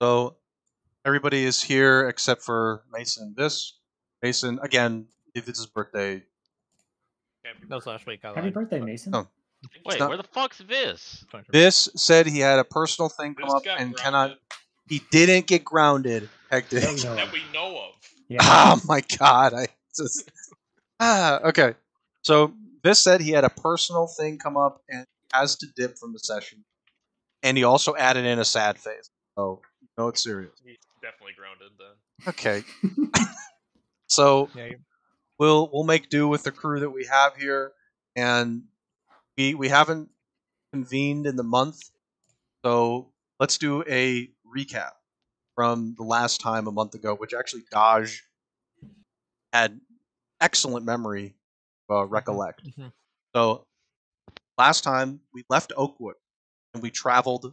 So everybody is here except for Mason. Mason again. If it's his birthday. That was last week. Happy birthday, Mason. Oh. Wait, where the fuck's Viz? Viz said he had a personal thing come up and cannot. He didn't get grounded. Hectic. That we know of. Yeah. Oh my god! I just. Okay. So Viz said he had a personal thing come up and has to dip from the session, and he also added in a sad face. So you know it's serious. He's definitely grounded then. Okay. So yeah, we'll make do with the crew that we have here, and we haven't convened in the month, so let's do a recap from the last time a month ago, which actually Dodge had excellent memory to recollect. Mm-hmm. So last time we left Oakwood and we traveled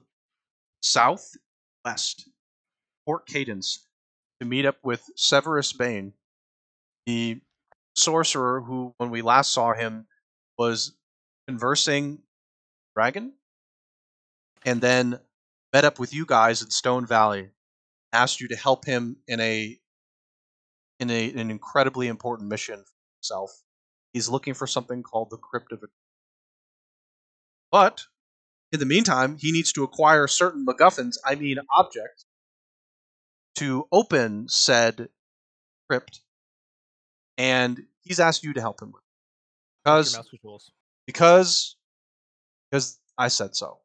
southwest Port Cadence to meet up with Severus Bane, the sorcerer who, when we last saw him, was conversing dragon, and then met up with you guys in Stone Valley, asked you to help him in an incredibly important mission for himself. He's looking for something called the Crypt of. But in the meantime, he needs to acquire certain MacGuffins, I mean objects, to open said crypt, and he's asked you to help him with it. Because I said so.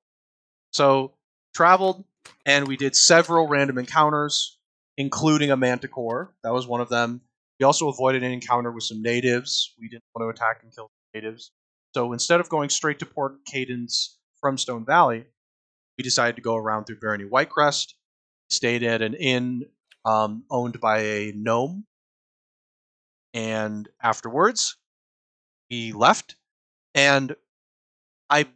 So traveled, and we did several random encounters, including a manticore. That was one of them. We also avoided an encounter with some natives. We didn't want to attack and kill natives. So instead of going straight to Port Cadence from Stone Valley, we decided to go around through Barony Whitecrest. Stayed at an inn owned by a gnome. And afterwards, we left. And I'm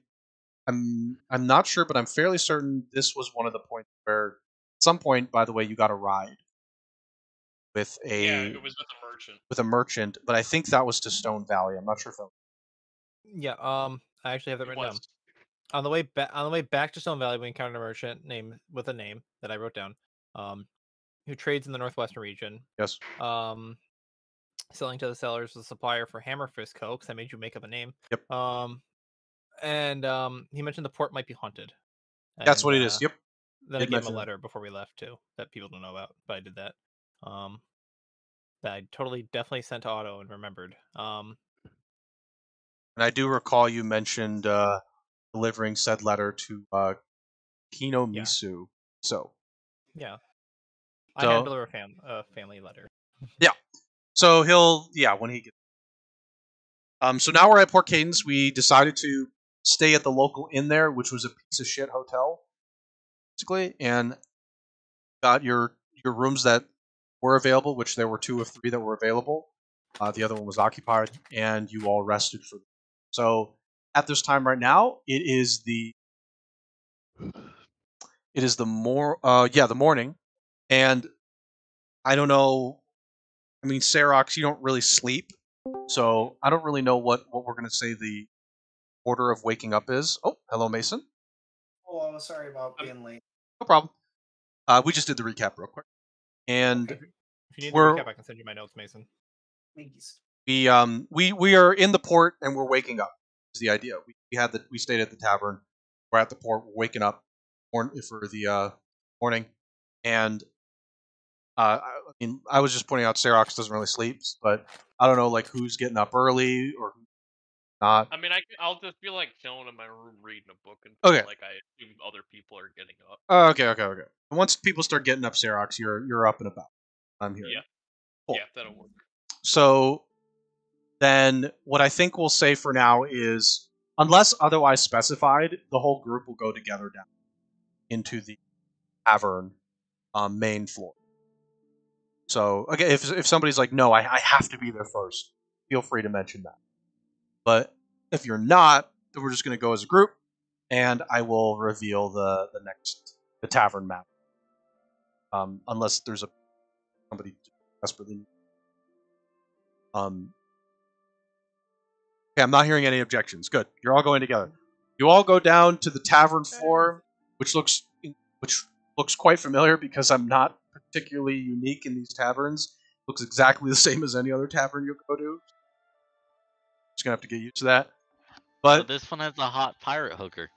not sure, but I'm fairly certain this was one of the points where, at some point, by the way, you got a ride with a it was with a merchant. With a merchant, but I think that was to Stone Valley. I'm not sure if that was. Yeah, I actually have that written down. On the way back to Stone Valley, we encountered a merchant with a name that I wrote down, who trades in the northwestern region. Yes. Selling to the sellers was a supplier for Hammerfist Co. Because I made you make up a name. Yep. And he mentioned the port might be haunted. And that's what it is. Yep. Then I gave him a letter before we left too that people don't know about, but I did that. That I definitely sent to Otto and remembered. And I do recall you mentioned delivering said letter to Kino Misu. Yeah. So. Yeah. I had to deliver a family letter. Yeah. So he'll, when he gets. So now we're at Port Cadence. We decided to stay at the local inn there, which was a piece of shit hotel, basically, and got your rooms that were available, which there were 2 of 3 that were available. The other one was occupied, and you all rested for. So at this time right now, it is the morning, and I don't know. I mean, Serox, you don't really sleep, so I don't really know what we're going to say the order of waking up is. Oh, hello, Mason. Hello, sorry about being late. No problem. We just did the recap real quick. And if you need the recap, I can send you my notes, Mason. Please. We are in the port, and we're waking up, is the idea. We stayed at the tavern. We're at the port. We're waking up for the morning, and... I mean, I was just pointing out Serox doesn't really sleep, but I don't know, like, who's getting up early or who's not. I mean, I'll just be like chilling in my room reading a book and like I assume other people are getting up. Okay. Once people start getting up, Serox, you're up and about. I'm here. Yeah, cool. Yeah, that'll work. So then, what I think we'll say for now is, unless otherwise specified, the whole group will go together down into the tavern main floor. So, okay, if somebody's like, no, I have to be there first, feel free to mention that. But if you're not, then we're just going to go as a group, and I will reveal the tavern map. Unless there's somebody desperately... Okay, I'm not hearing any objections. Good. You're all going together. You all go down to the tavern floor, which looks quite familiar because I'm not particularly unique in these taverns. It looks exactly the same as any other tavern you'll go to. Just gonna have to get used to that. But so this one has a hot pirate hooker.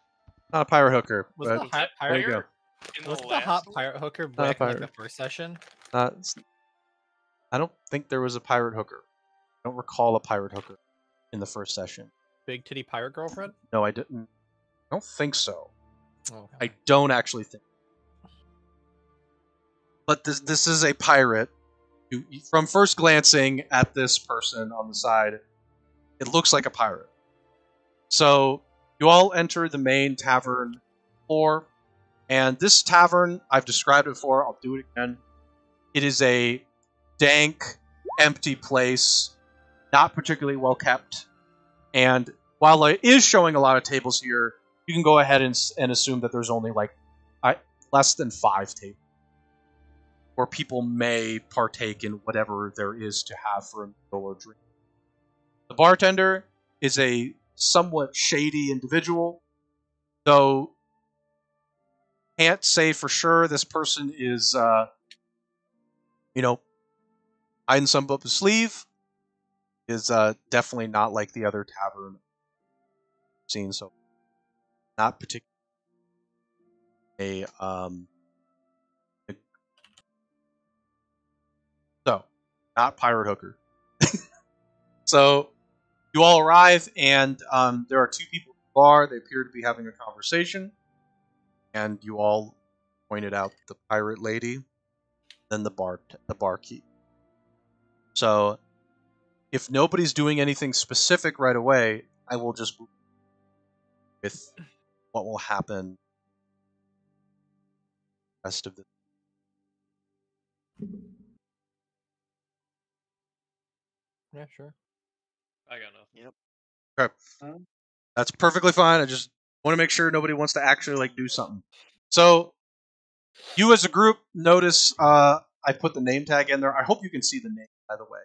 Not a pirate hooker. Was the hot pirate hooker? Was the hot pirate hooker back in the first session? I don't think there was a pirate hooker. I don't recall a pirate hooker in the first session. Big titty pirate girlfriend? No, I didn't. I don't think so. Oh. I don't actually think. But this is a pirate who, from first glancing at this person on the side, it looks like a pirate. So you all enter the main tavern floor, and this tavern, I've described it before, I'll do it again. It is a dank, empty place, not particularly well kept, and while it is showing a lot of tables here, you can go ahead and assume that there's only like less than 5 tables where people may partake in whatever there is to have for a meal or drink. The bartender is a somewhat shady individual, though can't say for sure this person is, hiding something up his sleeve. Is definitely not like the other tavern I've seen, so not particularly not pirate hooker. So you all arrive, and there are 2 people at the bar. They appear to be having a conversation, and you all pointed out the pirate lady, then the barkeep. So if nobody's doing anything specific right away, I will just move with what will happen the rest of the. Yeah, sure. I got nothing. Yep. Okay. That's perfectly fine. I just want to make sure nobody wants to actually do something. So you as a group notice I put the name tag in there. I hope you can see the name, by the way.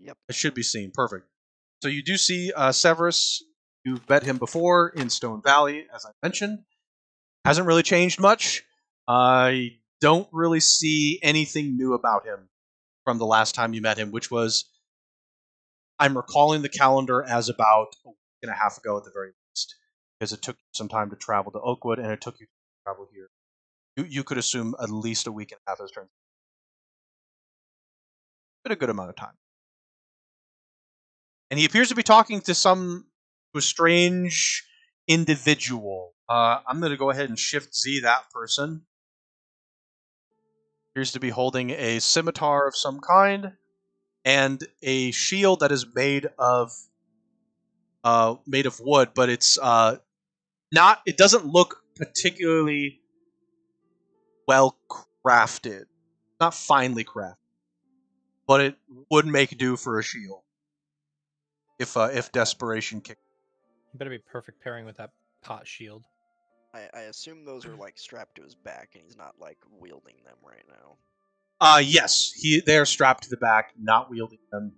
Yep. It should be seen. Perfect. So you do see Severus. You've met him before in Stone Valley, as I mentioned. Hasn't really changed much. I don't really see anything new about him from the last time you met him, which was, I'm recalling the calendar as about a week and a half ago at the very least, because it took you some time to travel to Oakwood, and it took you to travel here. You could assume at least a week and a half has turned. But a good amount of time. And he appears to be talking to a strange individual. I'm going to go ahead and shift Z that person. Appears to be holding a scimitar of some kind and a shield that is made of wood, but it's it doesn't look particularly well crafted. Not finely crafted. But it would make do for a shield, if desperation kicked. You better be perfect pairing with that pot shield. I assume those are strapped to his back, and he's not wielding them right now. Yes, they are strapped to the back, not wielding them.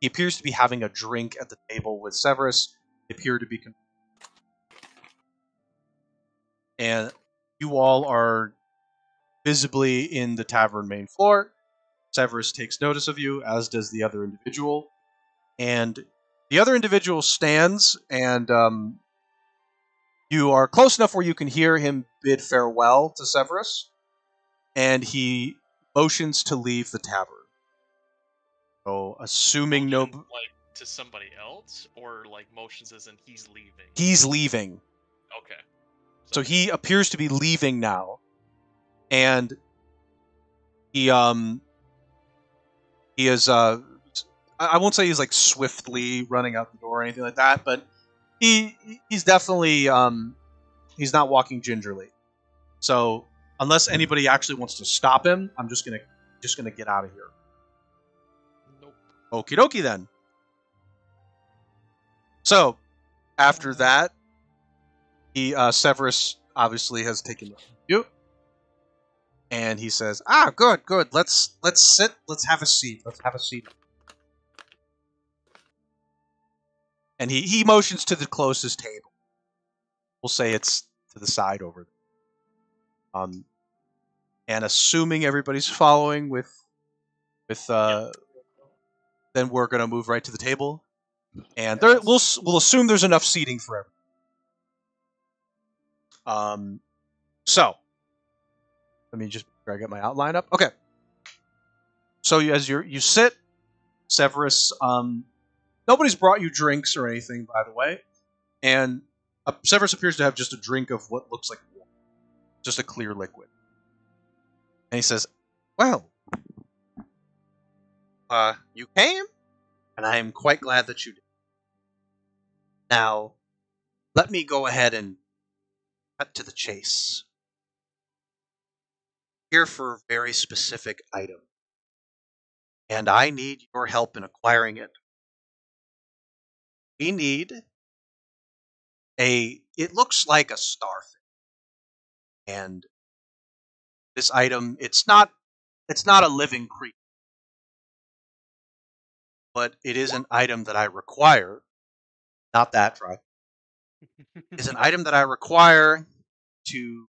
He appears to be having a drink at the table with Severus. They appear to be, and you all are visibly in the tavern main floor. Severus takes notice of you, as does the other individual. And the other individual stands, and you are close enough where you can hear him bid farewell to Severus. And he motions to leave the tavern. So, assuming to somebody else? Or, motions as in he's leaving? He's leaving. Okay. So he appears to be leaving now. And he, He is, I won't say he's swiftly running out the door or anything like that, but he's definitely, he's not walking gingerly. So unless anybody actually wants to stop him, I'm just gonna get out of here. Nope. Okie dokie then. So after that, Severus obviously has taken the view. And he says, good. Let's sit. Let's have a seat. And he motions to the closest table. We'll say it's to the side over there. and assuming everybody's following then we're gonna move right to the table, and there we'll assume there's enough seating for everyone. So let me just get my outline up. Okay. So as you sit, Severus, nobody's brought you drinks or anything, by the way, and Severus appears to have just a drink of what looks like water, just a clear liquid, and he says, "Well, you came, and I am quite glad that you did. Now, let me go ahead and cut to the chase. Here for a very specific item, and I need your help in acquiring it. We need it looks like a starfish, and this item, it's not a living creature, but it is an item that I require. Not that, right? It's an item that I require to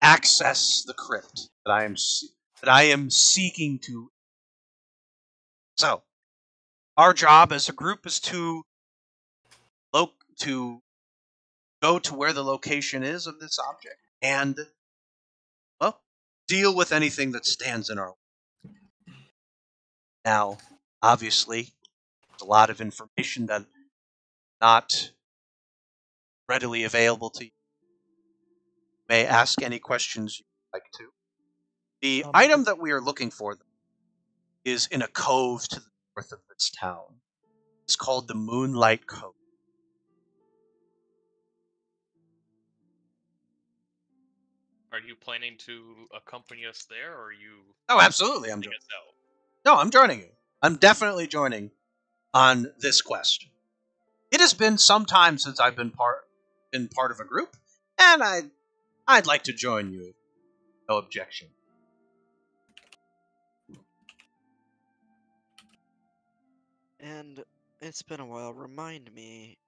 access the crypt that I am seeking to. So, our job as a group is to go to where the location is of this object and, well, deal with anything that stands in our way. Now, obviously, there's a lot of information that's not readily available to you. You may ask any questions you'd like to. The item that we are looking for, though, is in a cove to the north of this town. It's called the Moonlight Cove. Are you planning to accompany us there, or are you... Oh, absolutely, I'm joining. No, I'm joining you. I'm definitely joining on this quest. It has been some time since I've been part of a group, and I'd like to join you. No objection. And it's been a while. Remind me,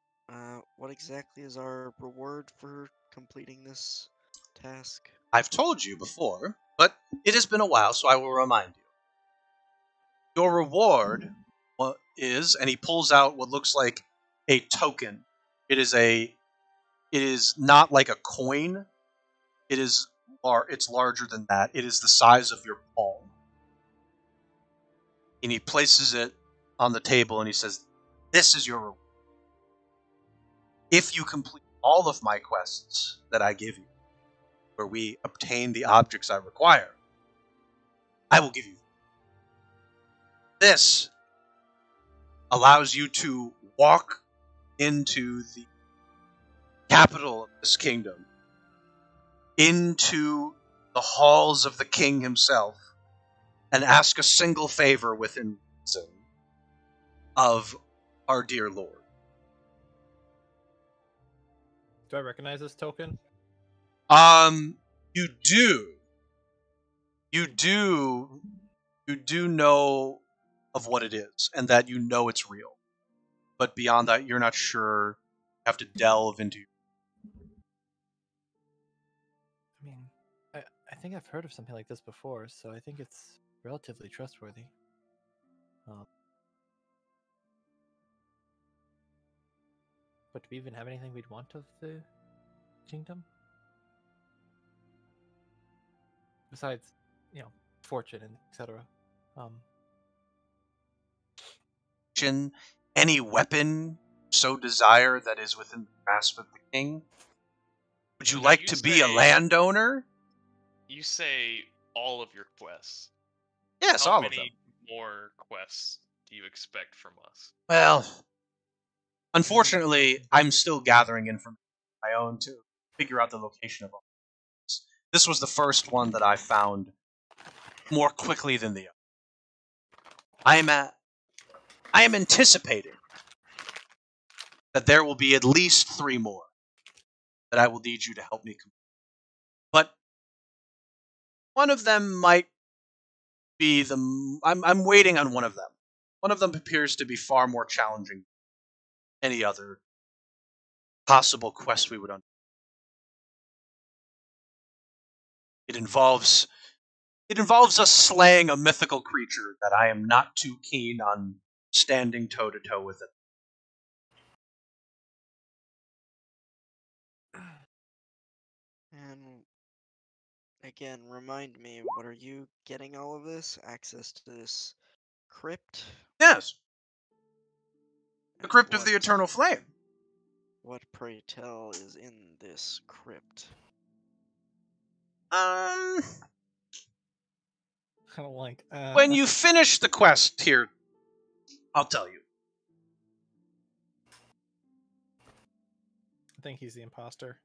what exactly is our reward for completing this task? I've told you before, but it has been a while, so I will remind you. Your reward is, and he pulls out what looks like a token. It is not like a coin. It's larger than that. It is the size of your palm. And he places it on the table and he says, "This is your reward. If you complete all of my quests that I give you, where we obtain the objects I require, I will give you. This allows you to walk into the capital of this kingdom, into the halls of the king himself, and ask a single favor within reason of our dear lord." Do I recognize this token? You do know of what it is, and that you know it's real. But beyond that, you're not sure. You have to delve into. I mean, I think I've heard of something like this before, so I think it's relatively trustworthy. But do we even have anything we'd want of the kingdom? Besides, you know, fortune and etc. Any weapon so desire that is within the grasp of the king. Would you like to be a landowner? You say all of your quests. Yes, all of them. How many more quests do you expect from us? Well, unfortunately, I'm still gathering information of my own to figure out the location of all. This was the first one that I found more quickly than the other. I am anticipating that there will be at least 3 more that I will need you to help me complete. But one of them might be I'm waiting on one of them. One of them appears to be far more challenging than any other possible quest we would undertake. It involves us slaying a mythical creature that I am not too keen on standing toe-to-toe with it. And again, remind me, what are you getting all of this? Access to this crypt? Yes. The Crypt of the Eternal Flame. What, pray tell, is in this crypt? I don't like. When you finish the quest here, I'll tell you. I think he's the imposter.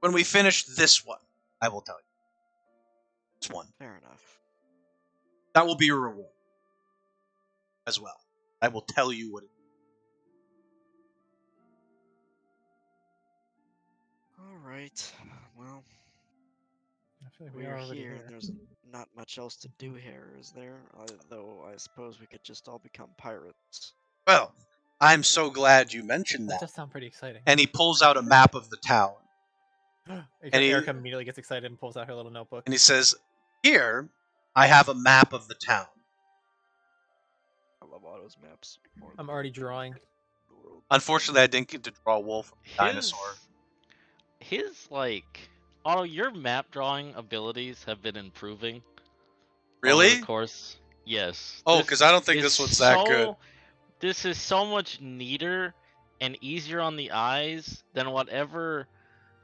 When we finish this one, I will tell you. This one. Fair enough. That will be your reward. As well. I will tell you what it is. Alright. Well. I feel like we're here and there's not much else to do here, is there? Though I suppose we could just all become pirates. Well, I'm so glad you mentioned that. That does sound pretty exciting. And he pulls out a map of the town. Erica immediately gets excited and pulls out her little notebook. And he says, here, I have a map of the town. I love Otto's maps. I'm already drawing. Unfortunately, I didn't get to draw a wolf or a dinosaur. Otto, your map drawing abilities have been improving. Really? Of course. Yes. Oh, because I don't think this one's that good. This is so much neater and easier on the eyes than whatever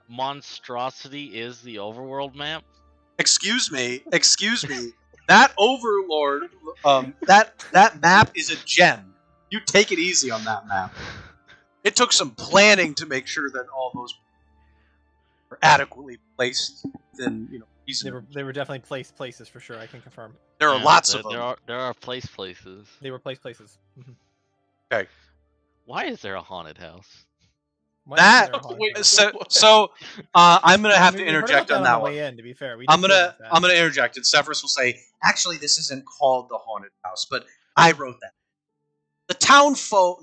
monstrosity is the overworld map. Excuse me. That overlord, that map is a gem. You take it easy on that map. It took some planning to make sure that all those were adequately placed. Then they were definitely placed places for sure. I can confirm. There are lots of them. There are placed places. They were placed places. Okay. Why is there a haunted house? I'm gonna have to interject on that one. I'm gonna interject, and Severus will say, "Actually, this isn't called the haunted house, but I wrote that. The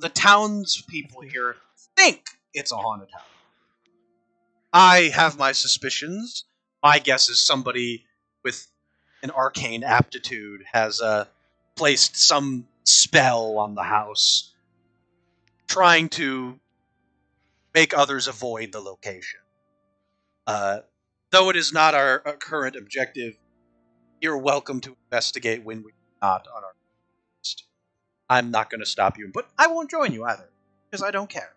townspeople here think it's a haunted house. I have my suspicions. My guess is somebody with an arcane aptitude has placed some spell on the house, trying to." Make others avoid the location. Though it is not our current objective, you're welcome to investigate when we're not on our list. I'm not going to stop you, but I won't join you either, because I don't care.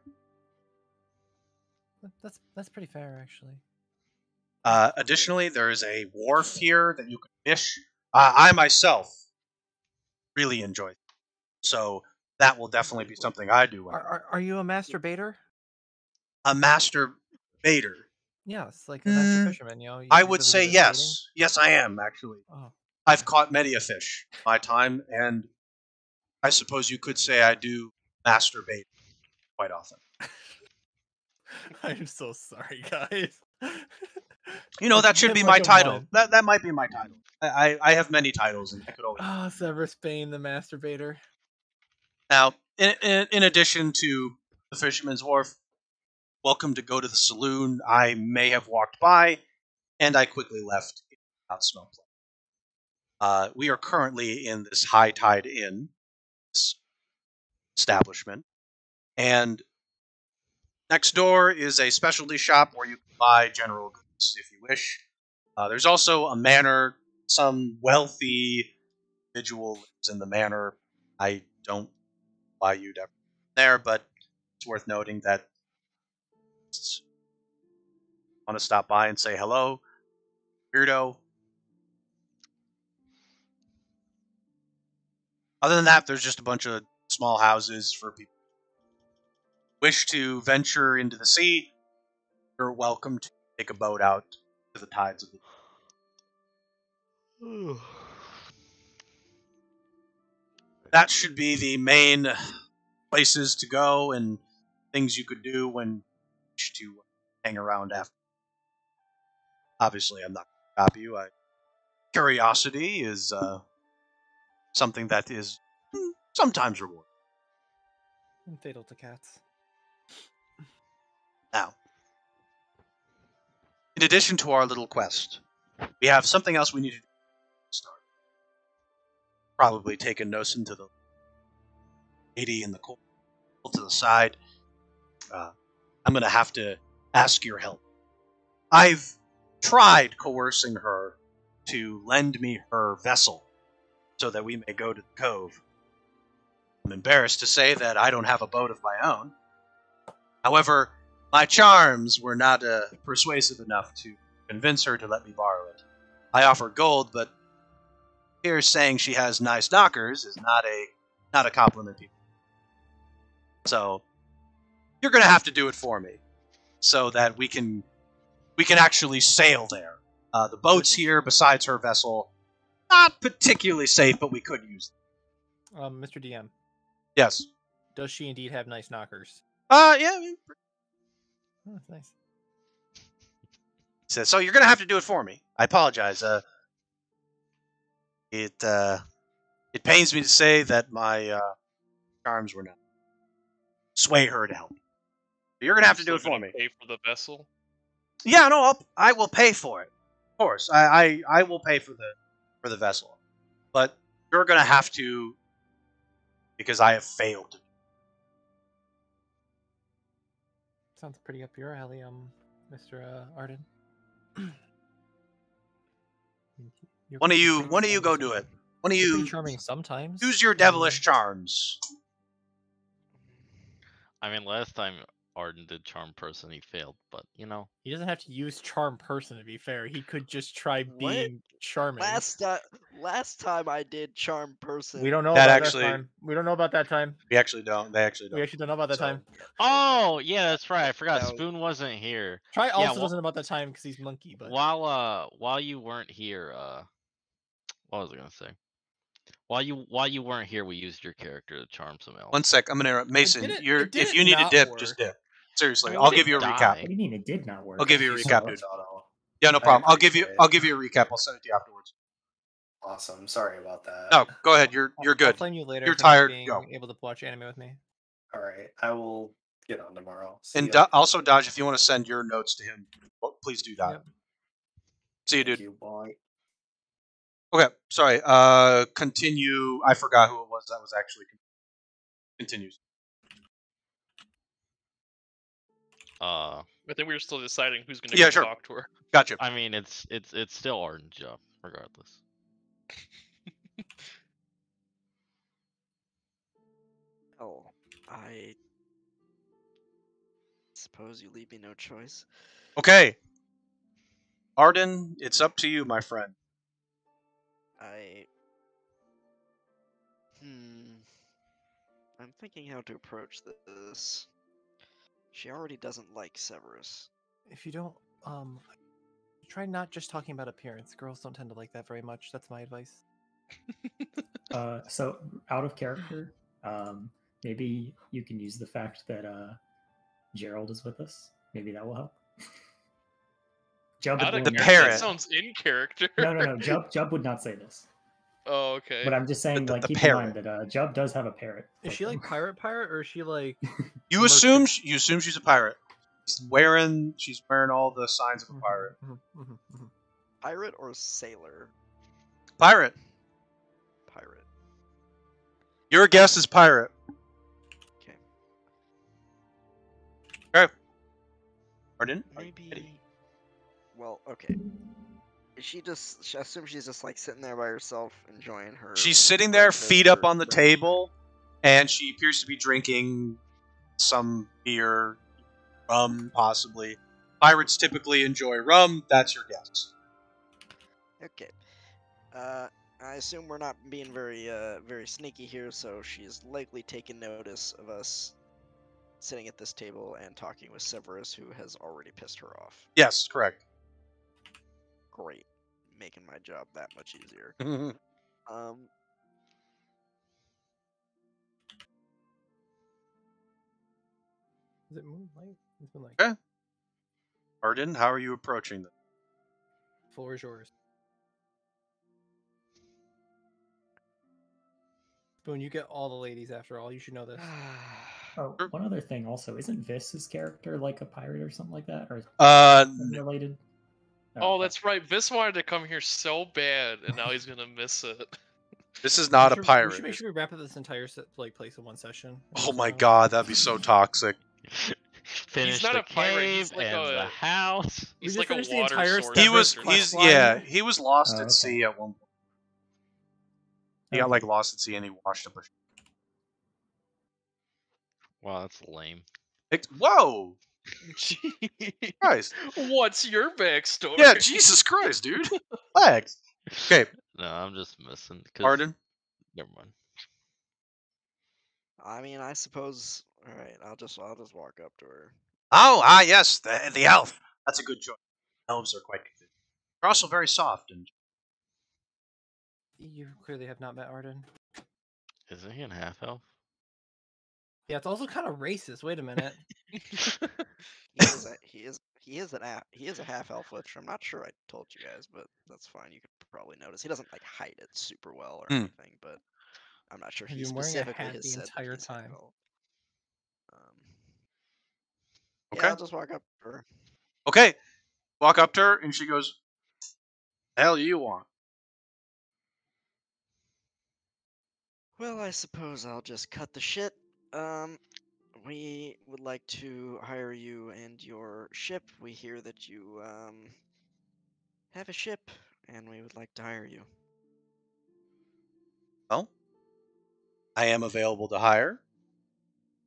That's pretty fair, actually. Additionally, there is a wharf here that you can fish. I myself really enjoy it, so that will definitely be something I do. Are you a masturbator? A master baiter. Yes, like a master fisherman, I would say yes. Baiting? Yes, I am, actually. Oh. I've caught many a fish in my time, and I suppose you could say I do masturbate quite often. I'm so sorry, guys. That should be my title. That might be my title. I have many titles, and I could always... Oh, Severus Bane, the masturbator. Now, in addition to the Fisherman's Wharf, welcome to go to the saloon. I may have walked by, and I quickly left. It did not smell pleasant. We are currently in this High Tide Inn, this establishment, and next door is a specialty shop where you can buy general goods if you wish. There's also a manor. Some wealthy individual lives in the manor. I don't buy you to there, but it's worth noting that. Want to stop by and say hello, weirdo. Other than that, there's just a bunch of small houses for people who wish to venture into the sea. You're welcome to take a boat out to the tides of the sea. That should be the main places to go and things you could do when to hang around after. Obviously, I'm not going to stop you. Curiosity is something that is sometimes rewarding. And fatal to cats. Now, In addition to our little quest, we have something else we need to do. Start. Probably take a Nosen to the lady in the cold to the side. I'm going to have to ask your help. I've tried coercing her to lend me her vessel so that we may go to the cove. I'm embarrassed to say that I don't have a boat of my own. However, my charms were not persuasive enough to convince her to let me borrow it. I offer gold, but here saying she has nice knockers is not a compliment, people. So you're going to have to do it for me so that we can actually sail there. The boats here, besides her vessel, not particularly safe, but we could use them. Mr. DM. Yes. Does she indeed have nice knockers? Yeah. I mean, oh, that's nice. So you're going to have to do it for me. I apologize. It pains me to say that my charms were not sway her to help. But you're going to have to do it for me. Pay for the vessel? Yeah, no, I will pay for it. Of course, I will pay for the vessel. But you're going to have to, because I have failed. Sounds pretty up your alley, Mr. Arden. One of you go do it. One of you charming sometimes. Use your devilish charms. I mean, last time Arden did charm person, he failed, but you know he doesn't have to use charm person. To be fair, he could just try being charming. Last time I did charm person. We don't know that about actually. That time. We don't know about that time. We actually don't. They actually don't. We actually don't know about that time. Oh yeah, that's right. I forgot. No. Spoon wasn't here. Try also wasn't about that time because he's monkey. But while you weren't here, what was I gonna say? While you weren't here, we used your character to charm some elves. One sec, I'm gonna interrupt. Mason, if you need to dip, just dip. Seriously, I mean, I'll give you a recap. What do you mean it did not work? I'll give you a recap, dude. Yeah, no problem. I'll give you a recap. I'll send it to you afterwards. Awesome. Sorry about that. No, go ahead. You're good. I'll blame you later. You're tired. Go. Able to watch anime with me. All right, I will get on tomorrow. Also, Dodge, if you want to send your notes to him, please do that. Yep. See you, dude. Thank you, boy. Okay, sorry. Continue. I forgot who it was. That was actually continues. I think we were still deciding who's going to talk to her. Gotcha. I mean, it's still Arden's job, regardless. Oh, I suppose you leave me no choice. Okay, Arden, it's up to you, my friend. I'm thinking how to approach this. She already doesn't like Severus. If you don't, try not just talking about appearance. Girls don't tend to like that very much. That's my advice. So, out of character, maybe you can use the fact that Gerald is with us. Maybe that will help. Jub would that sounds in character. No. Jub would not say this. Oh, okay. But I'm just saying, like, keep in mind that Jub does have a parrot. Is she like pirate, or is she like? You assume she's a pirate. She's wearing all the signs of a pirate. Pirate or sailor? Pirate. Pirate. Your guess is pirate. Okay. Okay. Pardon? Maybe. Well, okay. I assume she's just like sitting there by herself, enjoying her. She's sitting there, feet up on the table, and she appears to be drinking some beer, rum, possibly. Pirates typically enjoy rum. That's your guess. Okay. I assume we're not being very sneaky here, so she's likely taken notice of us sitting at this table and talking with Severus, who has already pissed her off. Yes, correct. Great, making my job that much easier. Is it moonlight? It's been like. Okay. Arden, how are you approaching them? Floor is yours. Spoon, you get all the ladies after all. You should know this. Oh, one other thing also. Isn't Vis's character like a pirate or something like that? Or related? Oh, that's right. Vis wanted to come here so bad, and now he's gonna miss it. This is not a pirate. We should make sure we wrap up this entire place in one session. Oh my god, that'd be so toxic. He's not a pirate. He's like a house. He's like a water source. He was. He's yeah. He was lost at sea at one point. He got like lost at sea and he washed up. Wow, that's lame. Whoa. Christ. What's your backstory? Yeah, Jesus Christ, dude. Relax. Okay. No, I'm just missing. Pardon? Never mind. I mean, I suppose. All right, I'll just walk up to her. Oh, ah, yes, the elf. That's a good choice. Elves are quite good. They're also very soft and. You clearly have not met Arden. Isn't he a half elf? Yeah, it's also kind of racist. Wait a minute. He is a half elf, which I'm not sure I told you guys, but that's fine. You could probably notice he doesn't like hide it super well or anything, but I'm not sure he specifically has the said entire time. Okay. Yeah, I'll just walk up to her. Okay, walk up to her, and she goes, "The hell you want?" Well, I suppose I'll just cut the shit. We would like to hire you and your ship. We hear that you have a ship, and we would like to hire you. Well, I am available to hire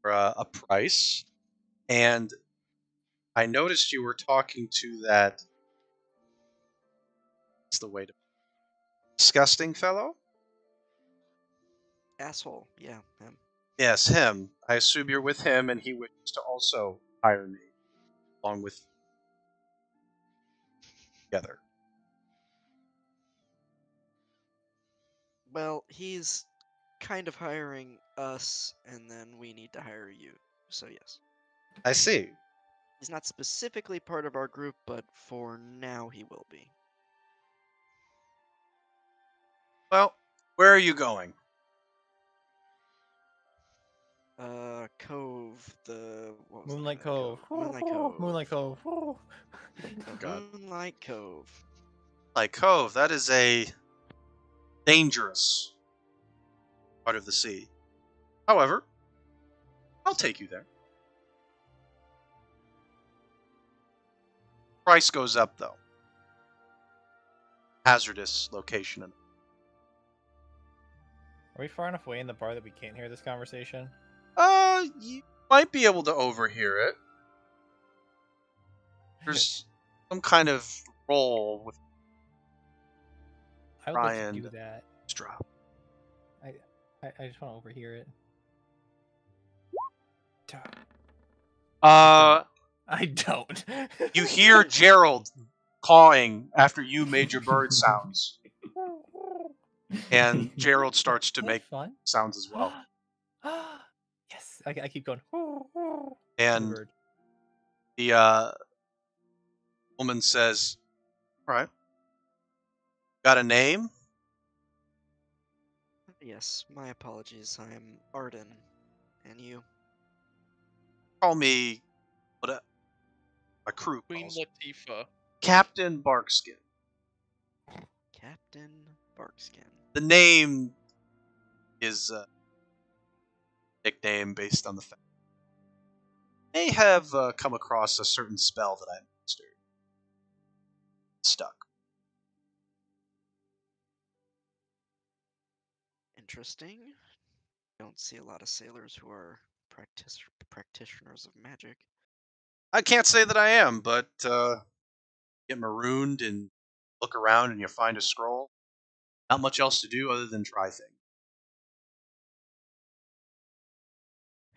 for a price, and I noticed you were talking to that. What's the way to disgusting fellow? Asshole, yeah, him. Yes, him. I assume you're with him, and he wishes to also hire me, along with together. Well, he's kind of hiring us, and then we need to hire you. So yes. I see. He's not specifically part of our group, but for now he will be. Well, where are you going? Cove, Moonlight Cove. Moonlight Cove. Moonlight Cove. Oh god. Moonlight Cove. Moonlight Cove, that is a dangerous part of the sea. However, I'll take you there. Price goes up though. Hazardous location. Are we far enough away in the bar that we can't hear this conversation? You might be able to overhear it. There's some kind of roll with I would Ryan like to do that. Drop. I just want to overhear it. I don't. You hear Gerald cawing after you made your bird sounds. And Gerald starts to make sounds as well. Yes, I keep going. And the woman says, "All right, got a name?" Yes, my apologies. I'm Arden, and you call me what a crew Queen Latifah. Captain Barkskin. Captain Barkskin. The name is a nickname based on the fact I may have come across a certain spell that I mastered. Stuck. Interesting. I don't see a lot of sailors who are practitioners of magic. I can't say that I am, but get marooned and look around and you find a scroll. Not much else to do other than try things.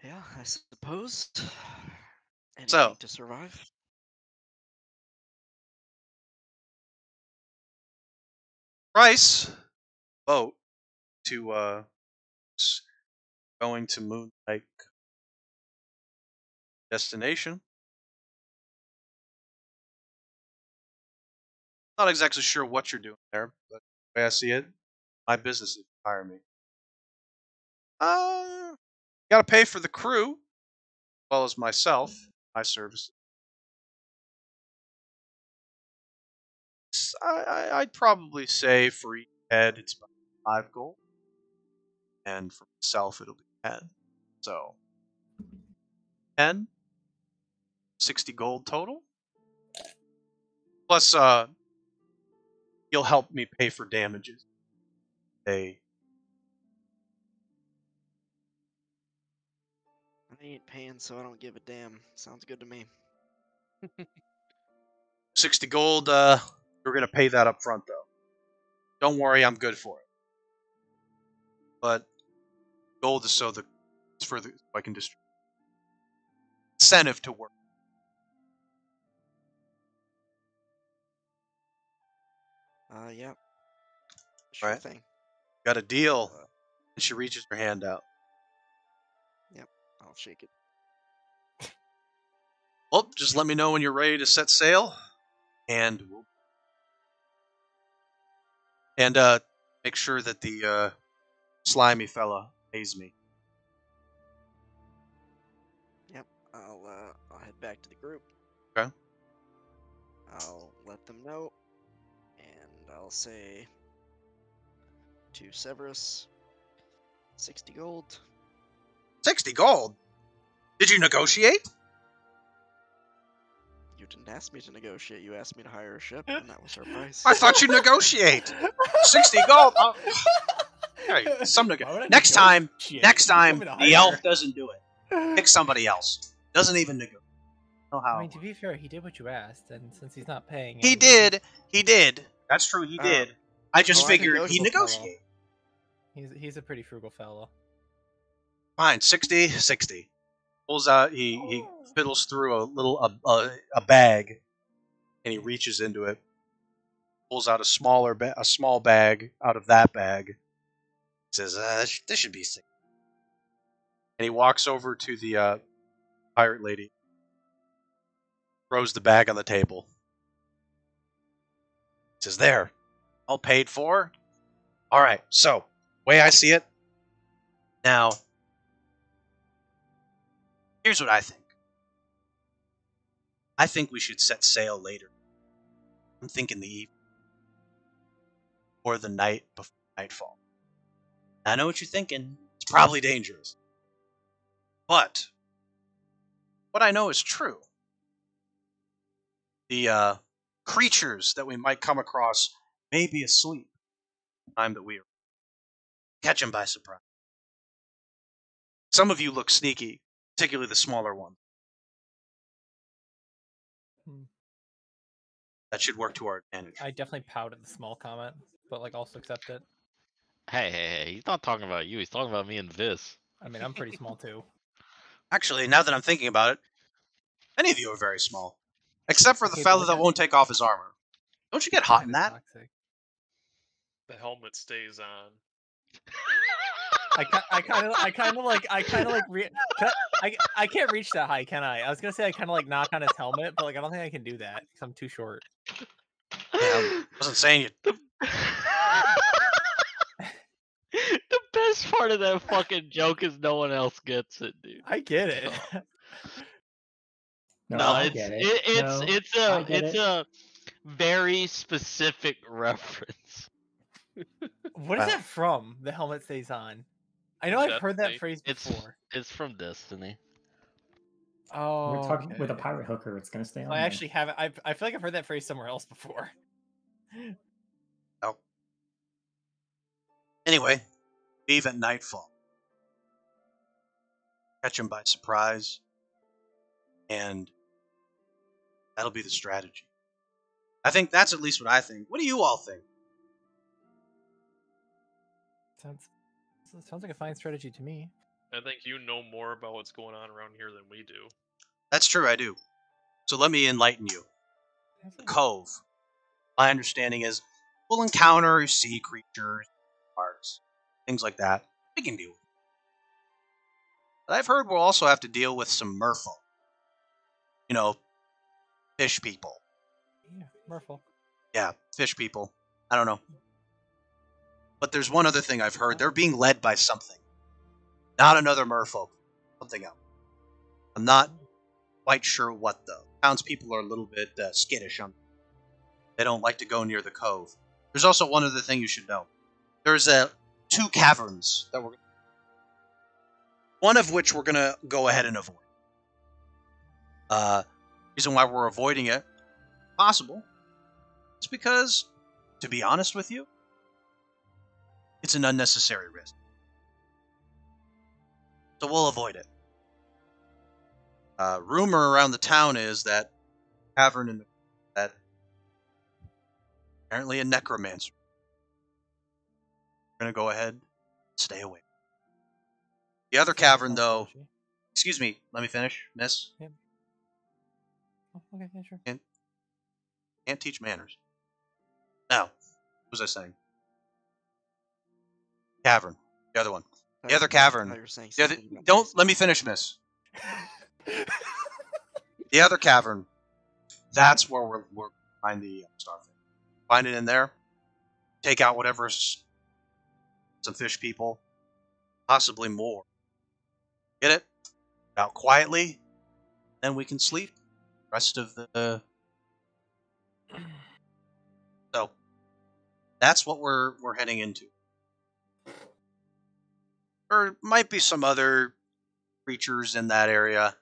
Yeah, I suppose. Anything so to survive. Price boat to going to Moonlight destination. Not exactly sure what you're doing there, but the way I see it, my business is to hire me. Gotta pay for the crew, as well as myself, my services. I'd probably say for each head it's about 5 gold. And for myself it'll be 10. So 10, 60 gold total. Plus you'll help me pay for damages. I ain't paying, so I don't give a damn. Sounds good to me. 60 gold, we're going to pay that up front, though. Don't worry, I'm good for it. But gold is so I can distribute. Incentive to work. Yeah. Sure right. Thing. Got a deal. And she reaches her hand out. Yep, I'll shake it. Well, just let me know when you're ready to set sail, and make sure that the slimy fella pays me. Yep, I'll head back to the group. Okay. I'll let them know, and I'll say to Severus, 60 gold. 60 gold? Did you negotiate? You didn't ask me to negotiate. You asked me to hire a ship, and that was her price. I thought you negotiate. 60 gold. Oh. Hey, some next time, the elf doesn't do it. Pick somebody else. Doesn't even negotiate. I mean, to be fair, he did what you asked, and since he's not paying, he did. He did. That's true. He did. I just figured he negotiated. He's a pretty frugal fellow. Fine, 60. Pulls out. He fiddles through a little a bag, and he reaches into it. Pulls out a small bag out of that bag. Says, "This should be sick." And he walks over to the pirate lady. Throws the bag on the table. Says, "There, all paid for." All right. So, way I see it now. Here's what I think. I think we should set sail later. I'm thinking the evening. Or the night before nightfall. I know what you're thinking. It's probably dangerous. But what I know is true. The creatures that we might come across may be asleep. The time that we are. Catch them by surprise. Some of you look sneaky. Particularly the smaller one. That should work to our advantage. I definitely pout at the small comment, but like also accept it. Hey, he's not talking about you, he's talking about me and Viz. I mean, I'm pretty small too. Actually, now that I'm thinking about it, many of you are very small. Except for the fella that won't take off his armor. Don't you get hot in that? Toxic. The helmet stays on. I can't reach that high, can I? I was gonna say I kind of like knock on his helmet, but like I don't think I can do that because I'm too short. Yeah, I wasn't saying it. The best part of that fucking joke is no one else gets it, dude. I get it. It's a very specific reference. What is that from? The helmet stays on. I know I've heard that phrase before. It's from Destiny. Oh, we're talking with a pirate hooker. It's gonna stay on. I actually haven't. I feel like I've heard that phrase somewhere else before. Oh. Anyway, leave at nightfall. Catch him by surprise, and that'll be the strategy. I think that's at least what I think. What do you all think? Sounds like a fine strategy to me. I think you know more about what's going on around here than we do. That's true, I do. So let me enlighten you. The cove. My understanding is we'll encounter sea creatures, sharks, things like that. We can deal with it. But I've heard we'll also have to deal with some merfolk. You know, fish people. Yeah, merfolk. Yeah, fish people. I don't know. But there's one other thing I've heard. They're being led by something. Not another merfolk. Something else. I'm not quite sure what, though. Townspeople are a little bit skittish on them. They don't like to go near the cove. There's also one other thing you should know. There's two caverns that we're going to... One of which we're going to go ahead and avoid. Reason why we're avoiding it, possible, is because, to be honest with you, it's an unnecessary risk. So we'll avoid it. Rumor around the town is that cavern in the, that apparently a necromancer. We're gonna go ahead and stay away. The other cavern, though. Excuse me. Let me finish, miss. Yep. Oh, okay, yeah, sure. Can't teach manners. Now, what was I saying? Cavern. The other one. The other cavern. The other, don't let me finish, miss. The other cavern. That's where we're find the starfish. Find it in there. Take out whatever some fish people, possibly more. Get it out quietly, then we can sleep. Rest of the so that's what we're heading into. There might be some other creatures in that area.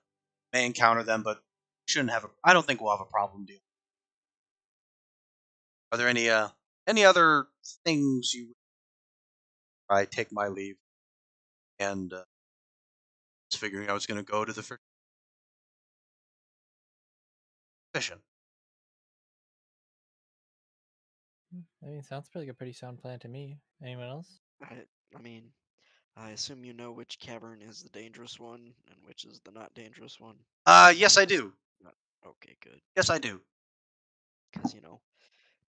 May encounter them, but shouldn't have. I don't think we'll have a problem dealing. Are there any other things you? I take my leave, and was figuring I was going to go to the fishing. I mean, sounds like a pretty sound plan to me. Anyone else? I mean, I assume you know which cavern is the dangerous one and which is the not dangerous one. Yes, I do. Okay, good. Yes, I do. Because, you know,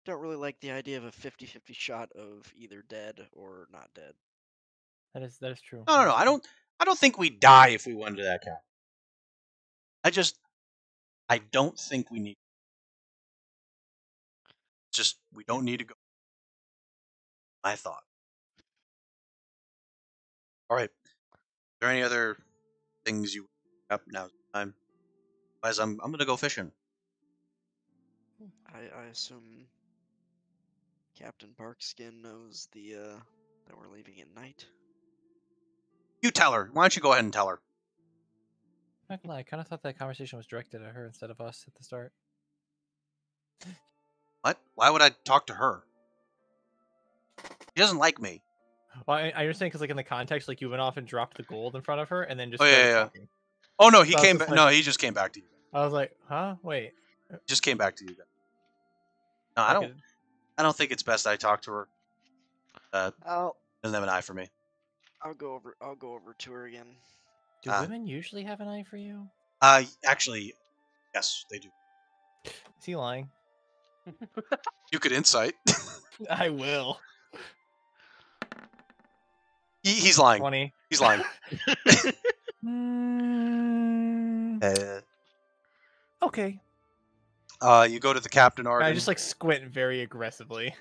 don't really like the idea of a 50-50 shot of either dead or not dead. That is true. No. I don't think we die if we went to that cavern. I don't think we need. Just we don't need to go. I thought. All right. Are there any other things you up now? Time, guys. I'm gonna go fishing. I assume Captain Barkskin knows the that we're leaving at night. You tell her. Why don't you go ahead and tell her? I'm not gonna lie, I kind of thought that conversation was directed at her instead of us at the start. What? Why would I talk to her? She doesn't like me. Well, I understand because, like, in the context, like, you went off and dropped the gold in front of her, and then just... Oh, yeah. Oh, no, he so came back. Like, no, he just came back to you. I was like, huh? Wait. Just came back to you. No, I don't think it's best I talk to her. Doesn't have an eye for me. I'll go over to her again. Do women usually have an eye for you? Actually, yes, they do. Is he lying? You could insight. I will. He's lying. 20. He's lying. Okay. You go to the captain. Arden, I just like squint very aggressively.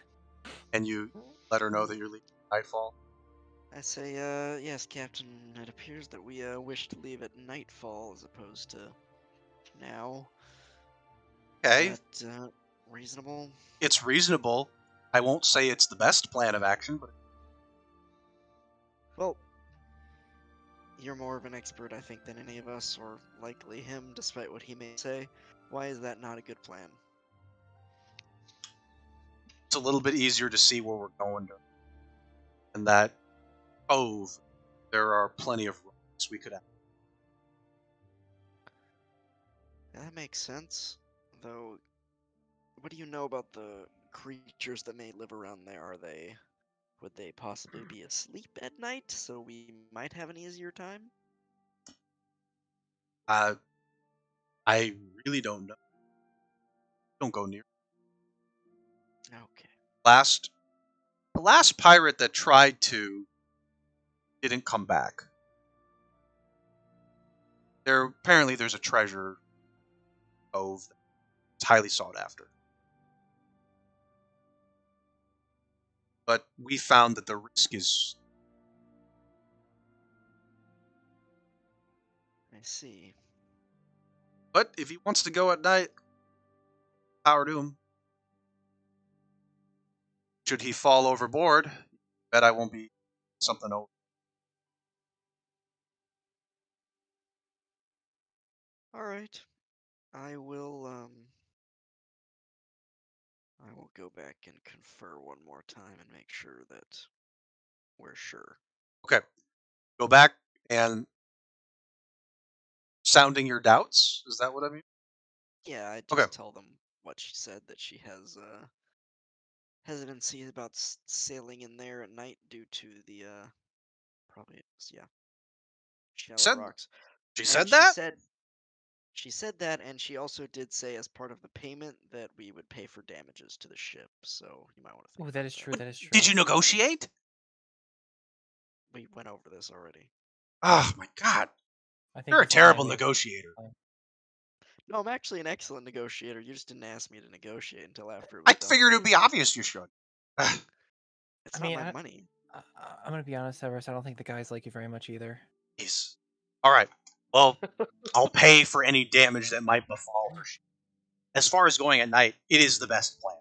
And you let her know that you're leaving Nightfall. I say, yes, Captain. It appears that we wish to leave at nightfall as opposed to now. Okay. Is that, reasonable? It's reasonable. I won't say it's the best plan of action, but. Well, you're more of an expert, I think, than any of us, or likely him, despite what he may say. Why is that not a good plan? It's a little bit easier to see where we're going to. And that cove, there are plenty of rocks we could have. That makes sense. Though, what do you know about the creatures that may live around there? Would they possibly be asleep at night, so we might have an easier time? I really don't know. Don't go near. Okay. The last pirate that tried to didn't come back. Apparently there's a treasure cove that's highly sought after. But we found that the risk is... I see. But if he wants to go at night, power to him. Should he fall overboard, bet I won't be something over. All right, I will go back and confer one more time and make sure that we're sure. Okay, go back and sounding your doubts. Is that what I mean? Yeah, I just tell them what she said, that she has hesitancy about sailing in there at night due to the probably shallow rocks. She said that. She said that, and she also did say, as part of the payment, that we would pay for damages to the ship. So you might want to think. Oh, that is true. That is true. Did you negotiate? We went over this already. Oh my god! You're a terrible negotiator. No, I'm actually an excellent negotiator. You just didn't ask me to negotiate until after. It was done. Figured it would be obvious you should. I mean, it's not my money. I'm gonna be honest, Severus. I don't think the guys like you very much either. Yes. All right. Well, I'll pay for any damage that might befall her. As far as going at night, it is the best plan.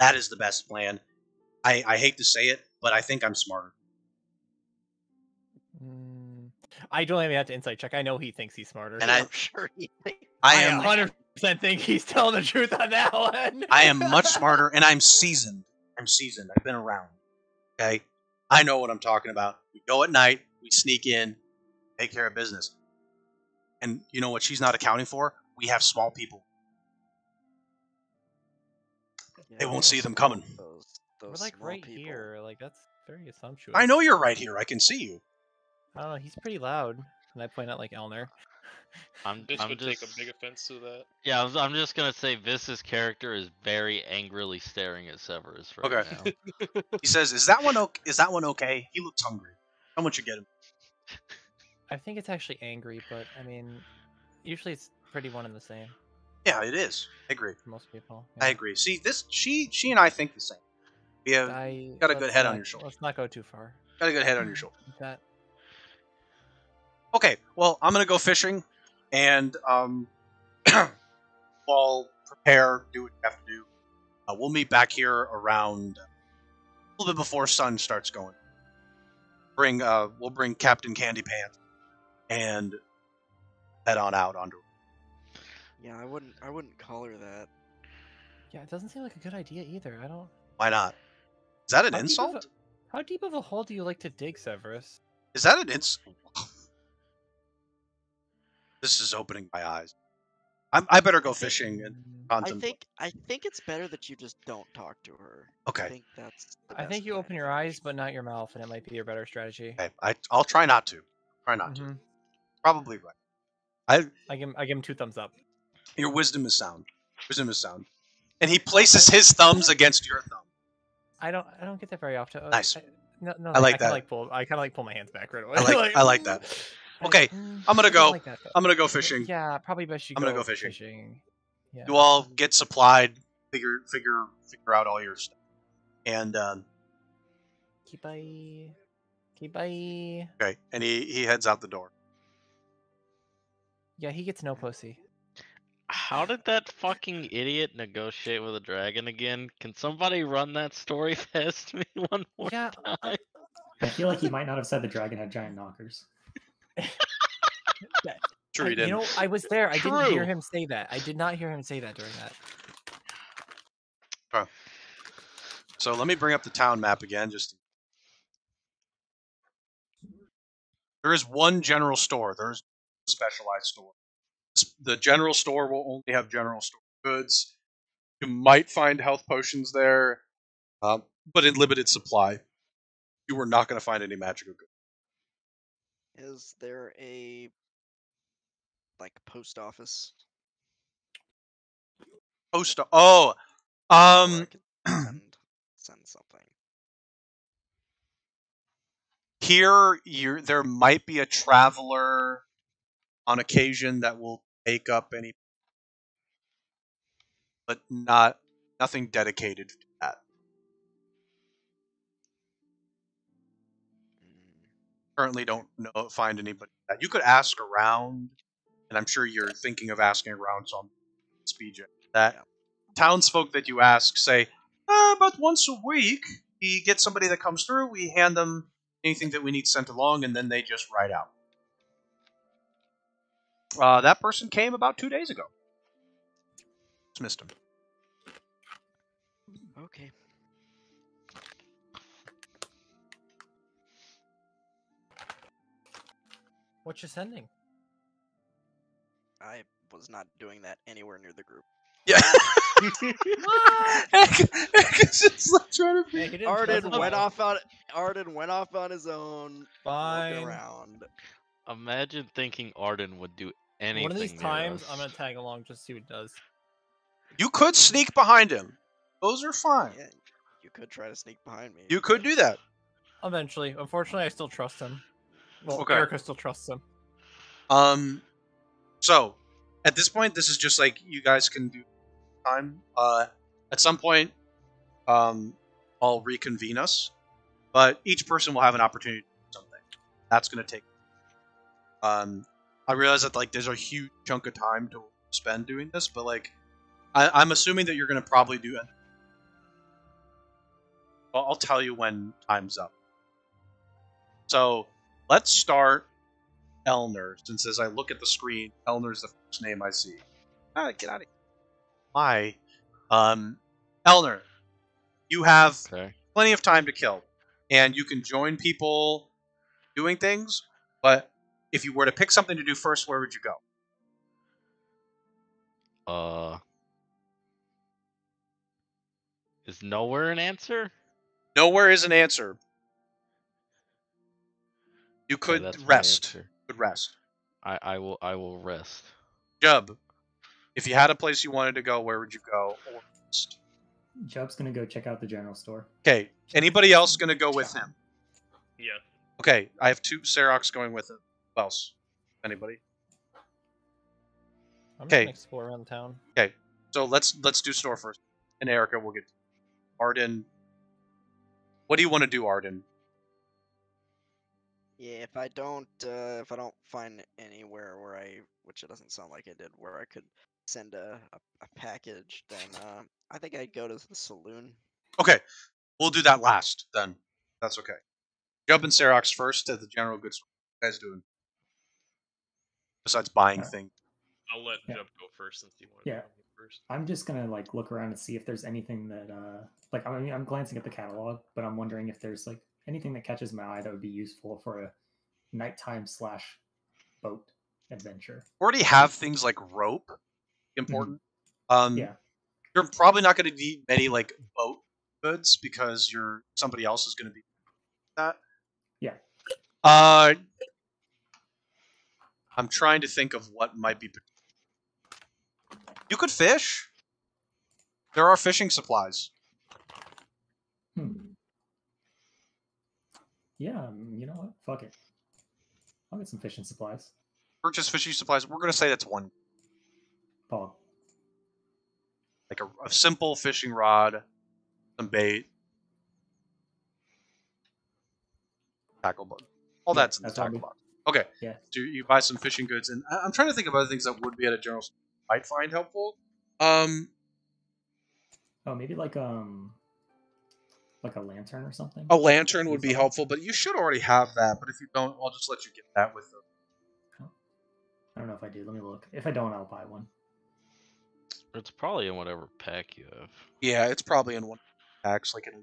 That is the best plan. I hate to say it, but I think I'm smarter. I don't even have to insight check. I know he thinks he's smarter. And I'm sure he thinks. I am 100% think he's telling the truth on that one. I am much smarter, and I'm seasoned. I'm seasoned. I've been around. Okay? I know what I'm talking about. We go at night. We sneak in. Take care of business. And you know what she's not accounting for? We have small people. Yeah, they won't see them coming. We're like right here. Like, that's very assumptuous. I know you're right here. I can see you. I don't know. He's pretty loud. And I point out like Elner. I'm just take a big offense to that. Yeah, I'm just going to say Vis's character is very angrily staring at Severus right now. He says, is that one okay? He looks hungry. How much you get him? I think it's actually angry, but I mean, usually it's pretty one and the same. Yeah, it is. I agree. For most people. Yeah. I agree. See, she and I think the same. You got a good head on your shoulder. Let's not go too far. Got a good head on your shoulder. That... Okay, well, I'm going to go fishing, and I'll prepare, do what you have to do. We'll meet back here around a little bit before sun starts going. We'll bring Captain Candy Pants. And head on out onto her. Yeah, I wouldn't call her that. Yeah, it doesn't seem like a good idea either. I don't. Why not? Is that an insult? How deep of a hole do you like to dig, Severus? Is that an insult? This is opening my eyes. I better go fishing and contemplate. I think it's better that you just don't talk to her. Okay. I think you open your eyes, but not your mouth, and it might be your better strategy. Okay. I'll try not to. Try not to. Probably right. I give him two thumbs up. Your wisdom is sound. Wisdom is sound. And he places his thumbs against your thumb. I don't get that very often. Nice. I kind of like pull my hands back right away. I like that. Okay, I'm gonna go. I'm gonna go fishing. Yeah, probably best you. I'm gonna go fishing. Yeah. You all get supplied. Figure out all your stuff. And Goodbye. Okay, and he heads out the door. Yeah, he gets no pussy. How did that fucking idiot negotiate with a dragon again? Can somebody run that story past me one more time? I feel like he might not have said the dragon had giant knockers. True, you know, I was there. I didn't hear him say that. I did not hear him say that during that. Oh. So let me bring up the town map again. There is one general store. There is a specialized store. The general store will only have general store goods. You might find health potions there, but in limited supply. You were not going to find any magical goods. Is there a, like, post office? Send something. Here, there might be a traveler on occasion that will take up any, but nothing dedicated to that. Currently don't know, find anybody. You could ask around, and I'm sure you're thinking of asking around, so I'm speed that. Yeah. Townsfolk that you ask say, About once a week, we get somebody that comes through, we hand them anything that we need sent along, and then they just ride out. That person came about 2 days ago. Dismissed him. Okay. What you sending? I was not doing that anywhere near the group. Yeah. What? It's like trying to be... Arden went off on his own. Fine. Around. Imagine thinking Arden would do anything. One of these times, I'm gonna tag along just to see what it does. You could sneak behind him. Those are fine. Yeah, you could try to sneak behind me. You could do that. Eventually. Unfortunately, I still trust him. Well, okay. Erica still trusts him. So, at this point, this is just like you guys can do time. At some point, I'll reconvene us, but each person will have an opportunity to do something. That's going to take. I realize that like there's a huge chunk of time to spend doing this, but like I'm assuming that you're going to probably do it. Well, I'll tell you when time's up. So. Let's start Elner, since as I look at the screen, Elner's the first name I see. Ah, get out of here. Why? Elner, you have plenty of time to kill, and you can join people doing things, but if you were to pick something to do first, where would you go? Is nowhere an answer? Nowhere is an answer. You could rest. You could rest. I will rest. Jub, if you had a place you wanted to go, where would you go? Or rest? Jub's gonna go check out the general store. Okay. Anybody else gonna go with him? Yeah. Okay. I have two Serox going with him. Who else? Anybody? I'm gonna explore around town. Okay. So let's do store first, and Erica will get Arden. What do you want to do, Arden? Yeah, if I don't find anywhere where which it doesn't sound like I did, where I could send a package, then I think I'd go to the saloon. Okay, we'll do that last, then. That's okay. Jump in Serox first at the general goods store. What are you guys doing? Besides buying things. I'll let Jump go first since he wanted to go first. I'm just gonna like look around and see if there's anything that like I mean I'm glancing at the catalog, but I'm wondering if there's like anything that catches my eye that would be useful for a nighttime/boat adventure. Already have things like rope, important. Mm-hmm. Yeah, you're probably not going to need many like boat goods because you're somebody else is going to be that. Yeah. I'm trying to think of what might be. You could fish. There are fishing supplies. Hmm. Yeah, you know what? Fuck it. I'll get some fishing supplies. Purchase fishing supplies. We're going to say that's one. Paul. Like a simple fishing rod, some bait, tackle bug. All that's in the tackle bug. Okay. Yeah. So you buy some fishing goods, and I'm trying to think of other things that would be at a general store I might find helpful. Oh, maybe like a lantern or something? A lantern would be helpful, but you should already have that. But if you don't, I'll just let you get that with them. I don't know if I do. Let me look. If I don't, I'll buy one. It's probably in whatever pack you have. Yeah, it's probably in one pack. Like in...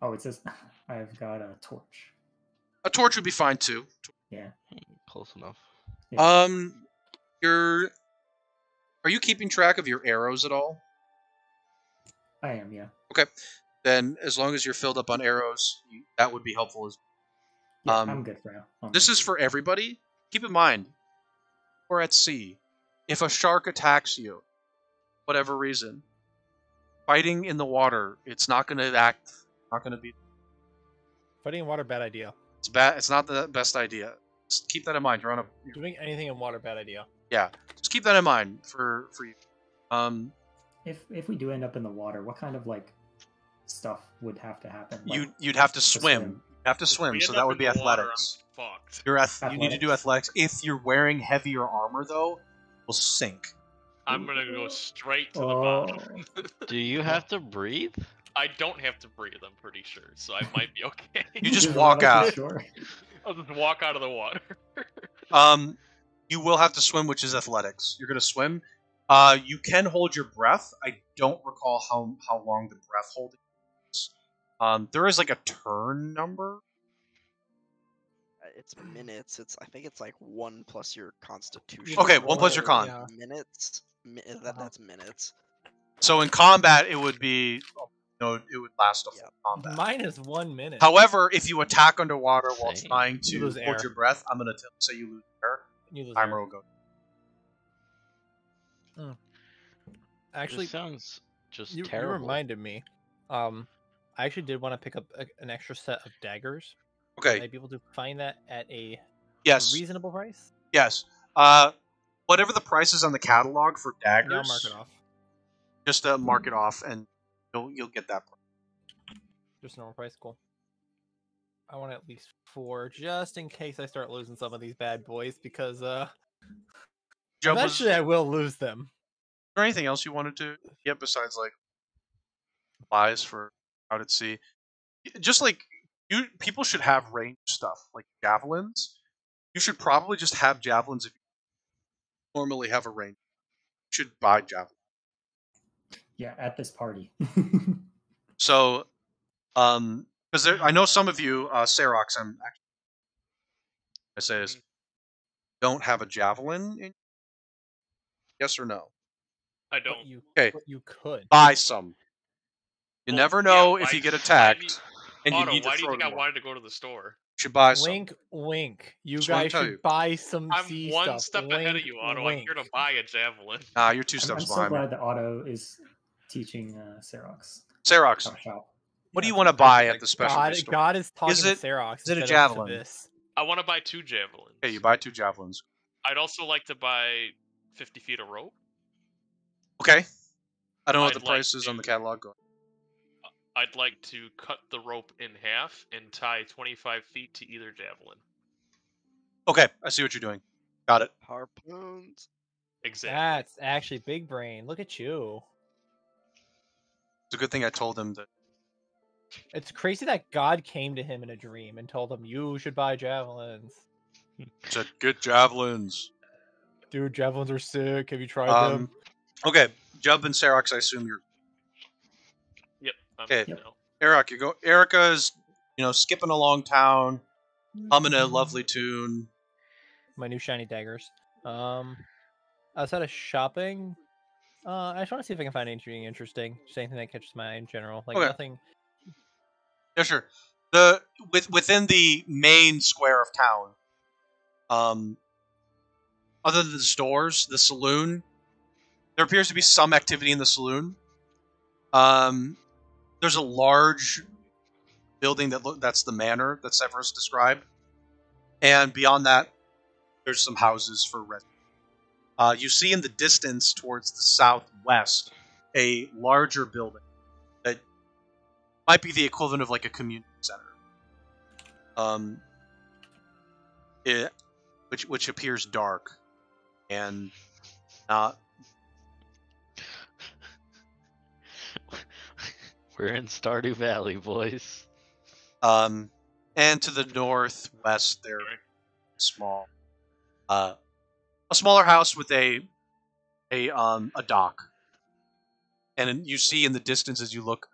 Oh, it says I've got a torch. A torch would be fine, too. Yeah. Close enough. Yeah. Are you keeping track of your arrows at all? I am, yeah. Okay. Then, as long as you're filled up on arrows, that would be helpful. Yeah, I'm good for now. This is for everybody. Keep in mind, we're at sea. If a shark attacks you, whatever reason, fighting in the water, it's not going to act. Not going to be fighting in water. Bad idea. It's bad. It's not the best idea. Just keep that in mind. You're on a doing anything in water. Bad idea. Yeah, just keep that in mind for you. If we do end up in the water, what kind of like stuff would have to happen? Like you'd have to swim. You have to swim, so that would be athletics. Water, athletics. You need to do athletics. If you're wearing heavier armor, though, you'll sink. I'm gonna go straight to the bottom. Do you have to breathe? I don't have to breathe, I'm pretty sure, so I might be okay. You just walk out. Sure. I'll just walk out of the water. You will have to swim, which is athletics. You're gonna swim. You can hold your breath. I don't recall how long the breath holding is. There is like a turn number. It's minutes. I think it's like 1 plus your constitution. Okay, 1 plus your con. Yeah. Minutes. That's minutes. So in combat, it would be, it would last a full combat. -1 minute. However, if you attack underwater while trying to hold your breath, I'm gonna say you lose air. You lose air. Will go. Mm. Actually, this sounds just terrible. You reminded me. I actually did want to pick up an extra set of daggers. Okay. Would I be able to find that at a reasonable price? Yes. Whatever the price is on the catalog for daggers. Yeah, I'll mark it off. Just mark it off, and you'll get that price. Just normal price, cool. I want at least 4, just in case I start losing some of these bad boys, because eventually I will lose them. Is there anything else you wanted to get besides like supplies for out at sea? Just like people should have range stuff like javelins. You should probably just have javelins if you normally have a range. You should buy javelins. Yeah, at this party. So, because I know some of you, Serox, I say this, don't have a javelin. In yes or no? I don't. But you could buy some. You never know if you get attacked. And Otto, why do you think I wanted to go to the store? You should buy some. Wink, wink. You guys should buy some sea stuff. I'm one step ahead of you, Otto. I'm here to buy a javelin. Nah, you're 2 steps behind me. I'm so glad that Otto is teaching Serox. Serox, what do you want to buy at the specialty store? God is talking to Serox. Is it a javelin? I want to buy 2 javelins. Okay, you buy 2 javelins. I'd also like to buy 50 feet of rope. Okay. I don't know what the price is on the catalog. I'd like to cut the rope in half and tie 25 feet to either javelin. Okay, I see what you're doing. Got it. Harpoons. Exactly. That's actually big brain. Look at you. It's a good thing I told him that. It's crazy that God came to him in a dream and told him, you should buy javelins. He said, get javelins. Dude, javelins are sick. Have you tried them? Okay, Jub and Serox, I assume you're... Okay, Eric, you go. Erica's, skipping along town, humming a lovely tune. My new shiny daggers. Outside of shopping, I just want to see if I can find anything interesting. Just anything that catches my eye in general, like nothing. Yeah, sure. Within the main square of town, other than the stores, the saloon, there appears to be some activity in the saloon. There's a large building that's the manor that Severus described, and beyond that, there's some houses for rent. You see in the distance towards the southwest a larger building that might be the equivalent of like a community center, which appears dark and not. We're in Stardew Valley, boys. And to the northwest, there's a smaller house with a dock. And you see in the distance as you look,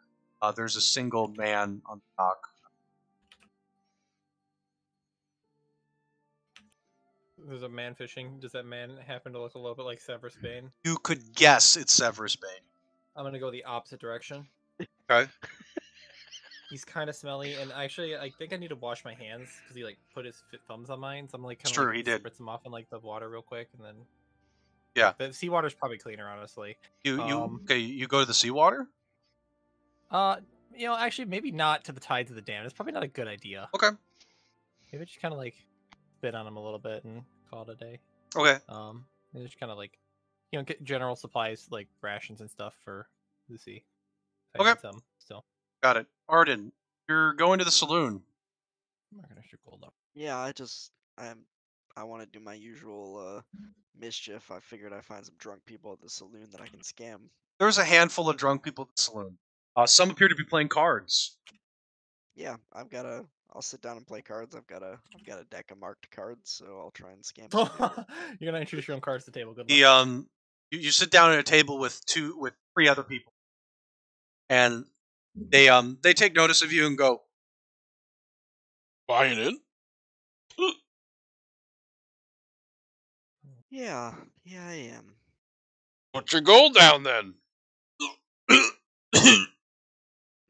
there's a single man on the dock. There's a man fishing. Does that man happen to look a little bit like Severus Bane? You could guess it's Severus Bane. I'm gonna go the opposite direction. Okay. He's kind of smelly, and actually, I think I need to wash my hands because he put his thumbs on mine. So I'm like, sure, he did. Spritz them off in the water real quick, and then the seawater's probably cleaner, honestly. You go to the seawater? Actually, maybe not to the tides of the dam. It's probably not a good idea. Okay. Maybe just kind of spit on him a little bit and call it a day. Okay. And just kind of get general supplies like rations and stuff for the sea. Okay. Got it. Arden, you're going to the saloon. I'm not gonna shoot gold up. Yeah, I just I want to do my usual mischief. I figured I'd find some drunk people at the saloon that I can scam. There's a handful of drunk people at the saloon. Some appear to be playing cards. Yeah, I'll sit down and play cards. I've got a deck of marked cards, so I'll try and scam. You're gonna introduce your own cards to the table. Good luck. You sit down at a table with three other people, and they take notice of you and go, buying in? Yeah, I am. Put your gold down then.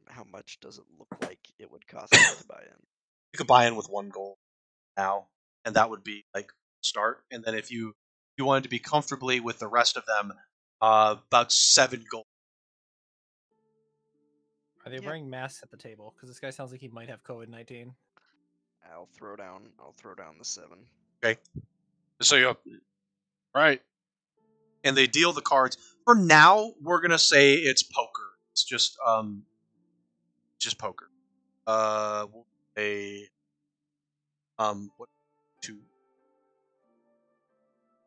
How much does it look like it would cost me to buy in? You could buy in with one gold now, and that would be like start. And then if you wanted to be comfortably with the rest of them, about 7 gold. Are they wearing masks at the table? Because this guy sounds like he might have COVID-19. I'll throw down the 7. Okay. So you right. And they deal the cards. For now, we're gonna say it's poker. It's just poker. We'll say what 2.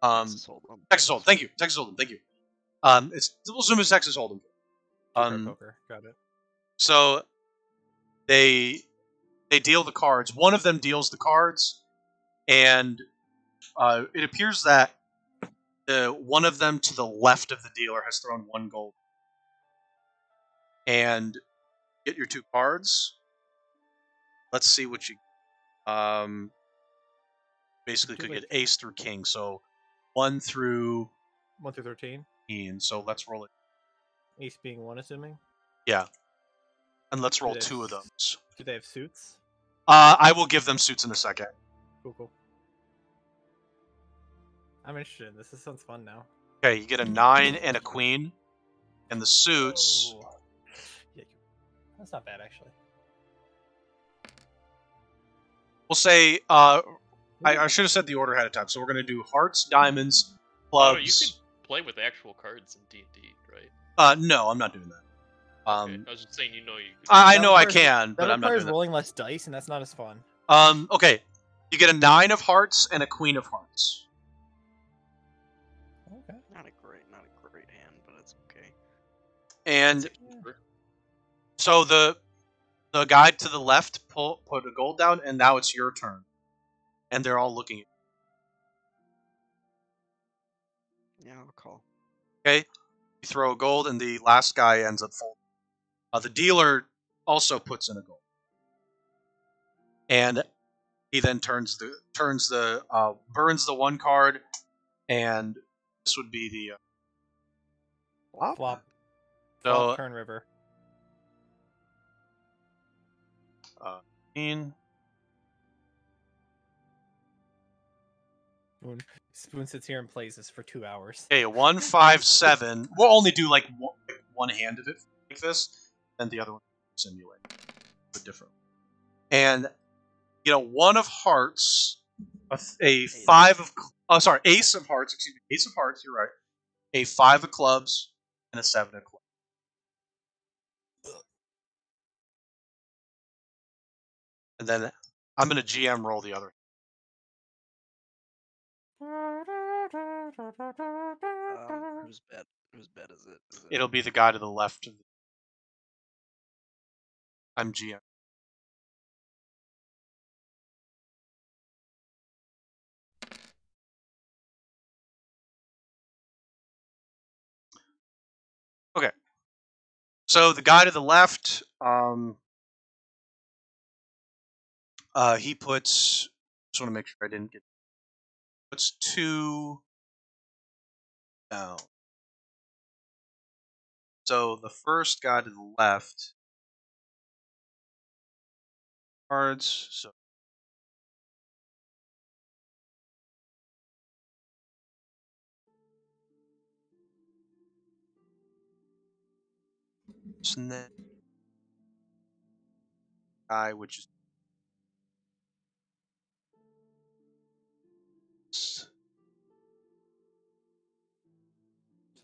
Texas Hold'em. Texas Hold'em, thank you. We'll zoom as Texas Hold'em. Poker, got it. So they deal the cards. One of them deals the cards, and it appears that one of them to the left of the dealer has thrown 1 gold. And get your 2 cards. Let's see what you basically could get ace through king. So 1 through 13. So let's roll it. Ace being 1, assuming? Yeah. And let's roll 2 of those. Do they have suits? I will give them suits in a second. Cool. I'm interested in this. This sounds fun now. Okay, you get a 9 and a queen. And the suits... Oh. Yeah, that's not bad, actually. We'll say... I should have said the order ahead of time. So we're going to do hearts, diamonds, clubs... Oh, you could play with actual cards in D&D, right? No, I'm not doing that. Okay. I was just saying, I know I can, but I'm not doing that. Rolling less dice, and that's not as fun. Okay. You get a 9 of hearts and a queen of hearts. Okay. Not a great hand, but it's okay. And so the guy to the left put a gold down, and now it's your turn. And they're all looking at you. Yeah, I'll call. Okay. You throw a gold, and the last guy ends up folding. The dealer also puts in a gold, and he then burns the 1 card, and this would be the flop. So flop, turn river. Spoon sits here and plays this for 2 hours. Okay, 1, 5, 7. We'll only do like one hand of it like this. And the other one simulate, but different. And you know, 1 of hearts, a 5 of, ace of hearts. Excuse me, ace of hearts. You're right. A 5 of clubs and a 7 of clubs. And then I'm gonna GM roll the other. Whose bet is it? It'll be the guy to the left. I'm GM. Okay. So the guy to the left, he puts. Just want to make sure I didn't get. Puts 2 down. So the first guy to the left. Cards, so guy, which is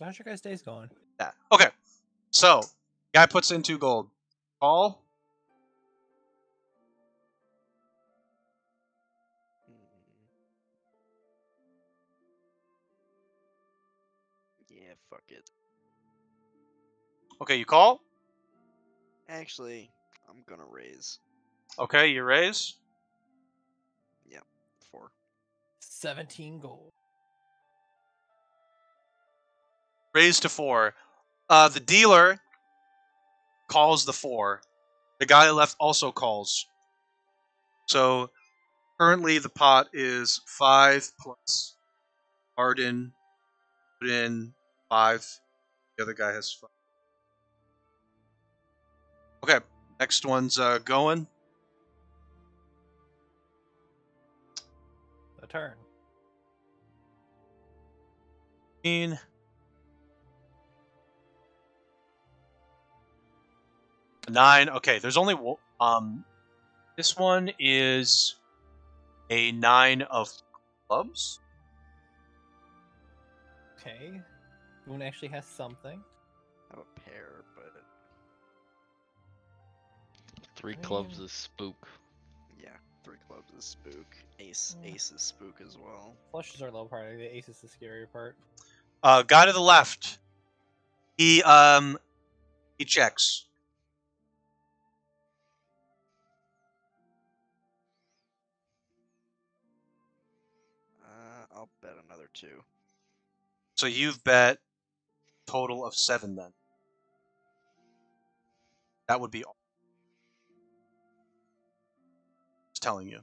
how's your guys' day's going? Yeah. Okay, so guy puts in 2 gold. Call. Okay, you call? Actually, I'm going to raise. Okay, you raise? Yep, 4. 17 gold. Raise to 4. The dealer calls the 4. The guy left also calls. So currently the pot is 5 plus Arden put in 5. The other guy has 5. Okay, next one's going. The turn. In. A 9. Okay, there's only this one is a 9 of clubs. Okay, Moon actually has something. I have a pair, but 3 clubs is spook. Yeah, 3 clubs is spook. Ace is spook as well. Flushes are low part. The ace is the scarier part. Guy to the left. He checks. I'll bet another 2. So you've bet a total of 7 then. That would be all. Just telling you.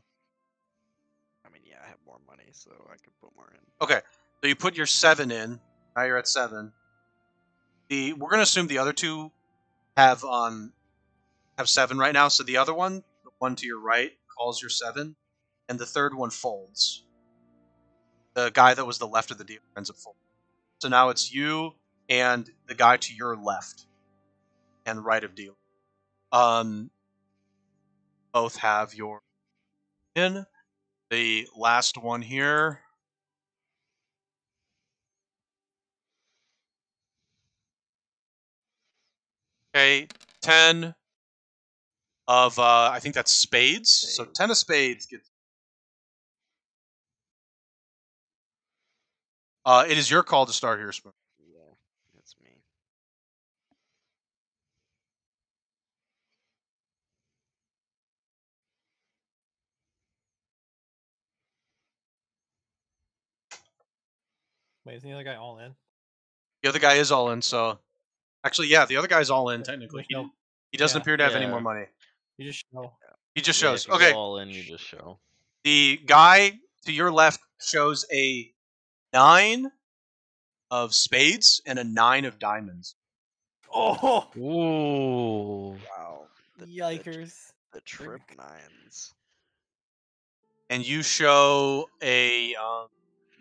I mean, yeah, I have more money, so I could put more in. Okay, so you put your 7 in. Now you're at 7. We're going to assume the other 2 have 7 right now. So the other one, the one to your right, calls your 7, and the third one folds. The guy that was the left of the dealer ends up full. So now it's you and the guy to your left and right of dealer. Both have your in. The last one here. Okay, 10 of I think that's spades. So 10 of spades gets. It is your call to start here, Spoon. Yeah, that's me. Wait, isn't the other guy all in? The other guy is all in, so... Actually, yeah, the other guy's all in, technically. He doesn't appear to have any more money. You just show. He just shows. Okay. All in, you just show. The guy to your left shows a 9 of spades and a 9 of diamonds. Oh! Ooh! Wow! Yikers! The trip 9s. And you show a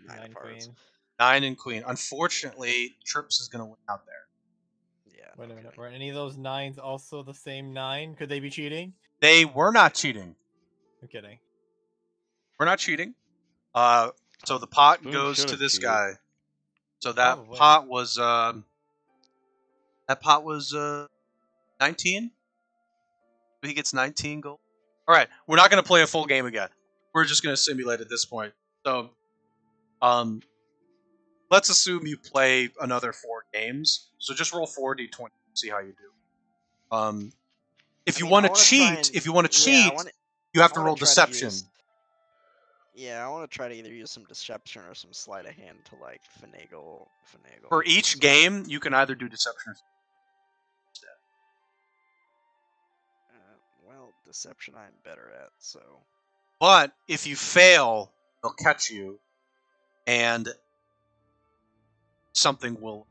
9 cards. Queen. 9 and queen. Unfortunately, trips is going to win out there. Yeah. Wait a minute. Were any of those 9s also the same 9? Could they be cheating? They were not cheating. I'm kidding. We're not cheating. So the pot goes to this guy. So that pot was 19. He gets 19 gold. All right, we're not going to play a full game again. We're just going to simulate at this point. So, let's assume you play another 4 games. So just roll 4d20 and see how you do. If you want to cheat, you have to roll deception. Yeah, I want to try to either use some deception or some sleight of hand to, like, finagle. For each game, you can either do deception or instead. Well, deception I'm better at, so... But if you fail, they'll catch you, and something will...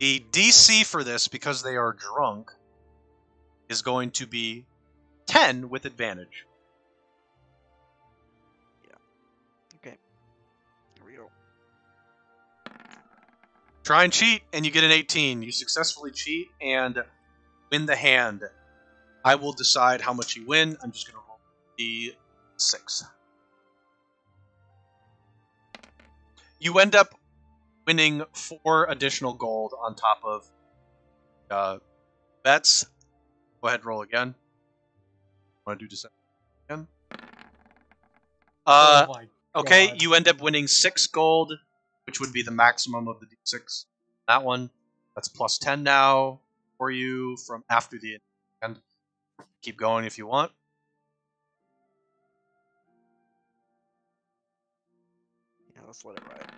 The DC for this, because they are drunk... is going to be 10 with advantage. Yeah. Okay. Here we go. Try and cheat, and you get an 18. You successfully cheat and win the hand. I will decide how much you win. I'm just going to roll the 6. You end up winning 4 additional gold on top of bets. Go ahead and roll again. Want to do deception again? Oh okay, you end up winning 6 gold which would be the maximum of the d6. That one, that's plus 10 now for you from after the end. Keep going if you want. Yeah, let's let it ride.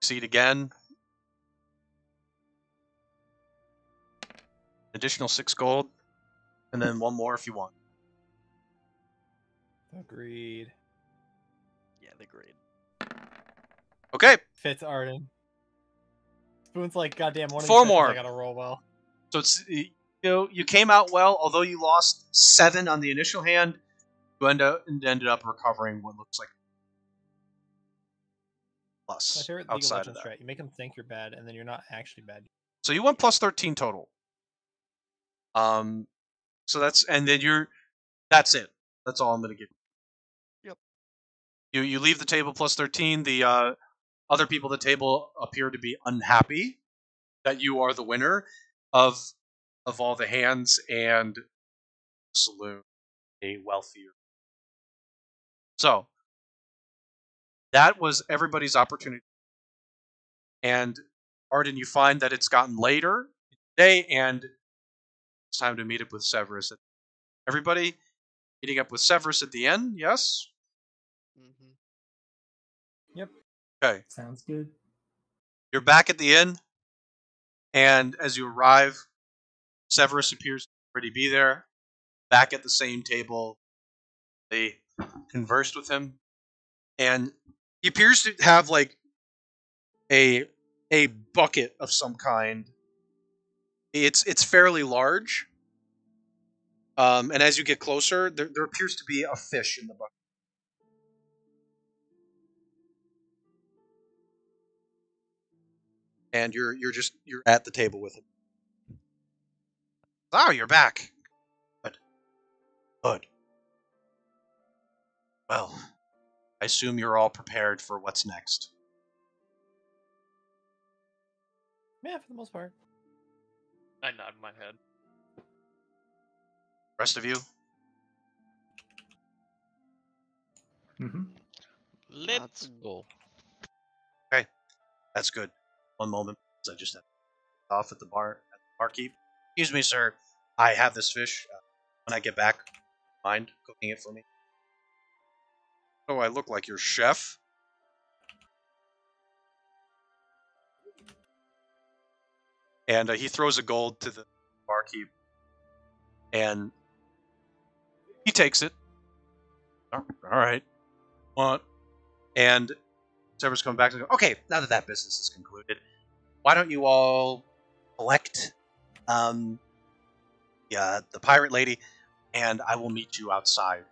Succeed again. Additional 6 gold, and then one more if you want. Agreed. Yeah, the grade. Okay. Fits Arden. Spoon's like, goddamn, one of these more. I gotta roll well. So it's, you know, you came out well, although you lost 7 on the initial hand. You ended up recovering what looks like plus. My favorite League of Legends strat. You make them think you're bad, and then you're not actually bad. So you went plus 13 total. So that's, and then you're, that's it. That's all I'm gonna give you. Yep. You leave the table plus 13. The other people at the table appear to be unhappy that you are the winner of all the hands and saloon a wealthier. So that was everybody's opportunity. And Arden, you find that it's gotten later today, and it's time to meet up with Severus. Everybody meeting up with Severus at the end, yes? Mm-hmm. Yep. Okay. Sounds good. You're back at the inn, and as you arrive, Severus appears to already be there, back at the same table. They conversed with him, and he appears to have, like, a bucket of some kind. It's fairly large, and as you get closer, there appears to be a fish in the bucket. And you're at the table with him. Oh, you're back. Good. Well, I assume you're all prepared for what's next. Yeah, for the most part. I nod my head. Rest of you? Mm-hmm. Let's go. Okay, that's good. One moment, I just have off at the bar, at the barkeep. Excuse me, sir. I have this fish. When I get back, mind cooking it for me? Oh, I look like your chef. And he throws a gold to the barkeep, and he takes it. All right. And Severus comes back and goes, okay, now that that business is concluded, why don't you all collect the pirate lady, and I will meet you outside.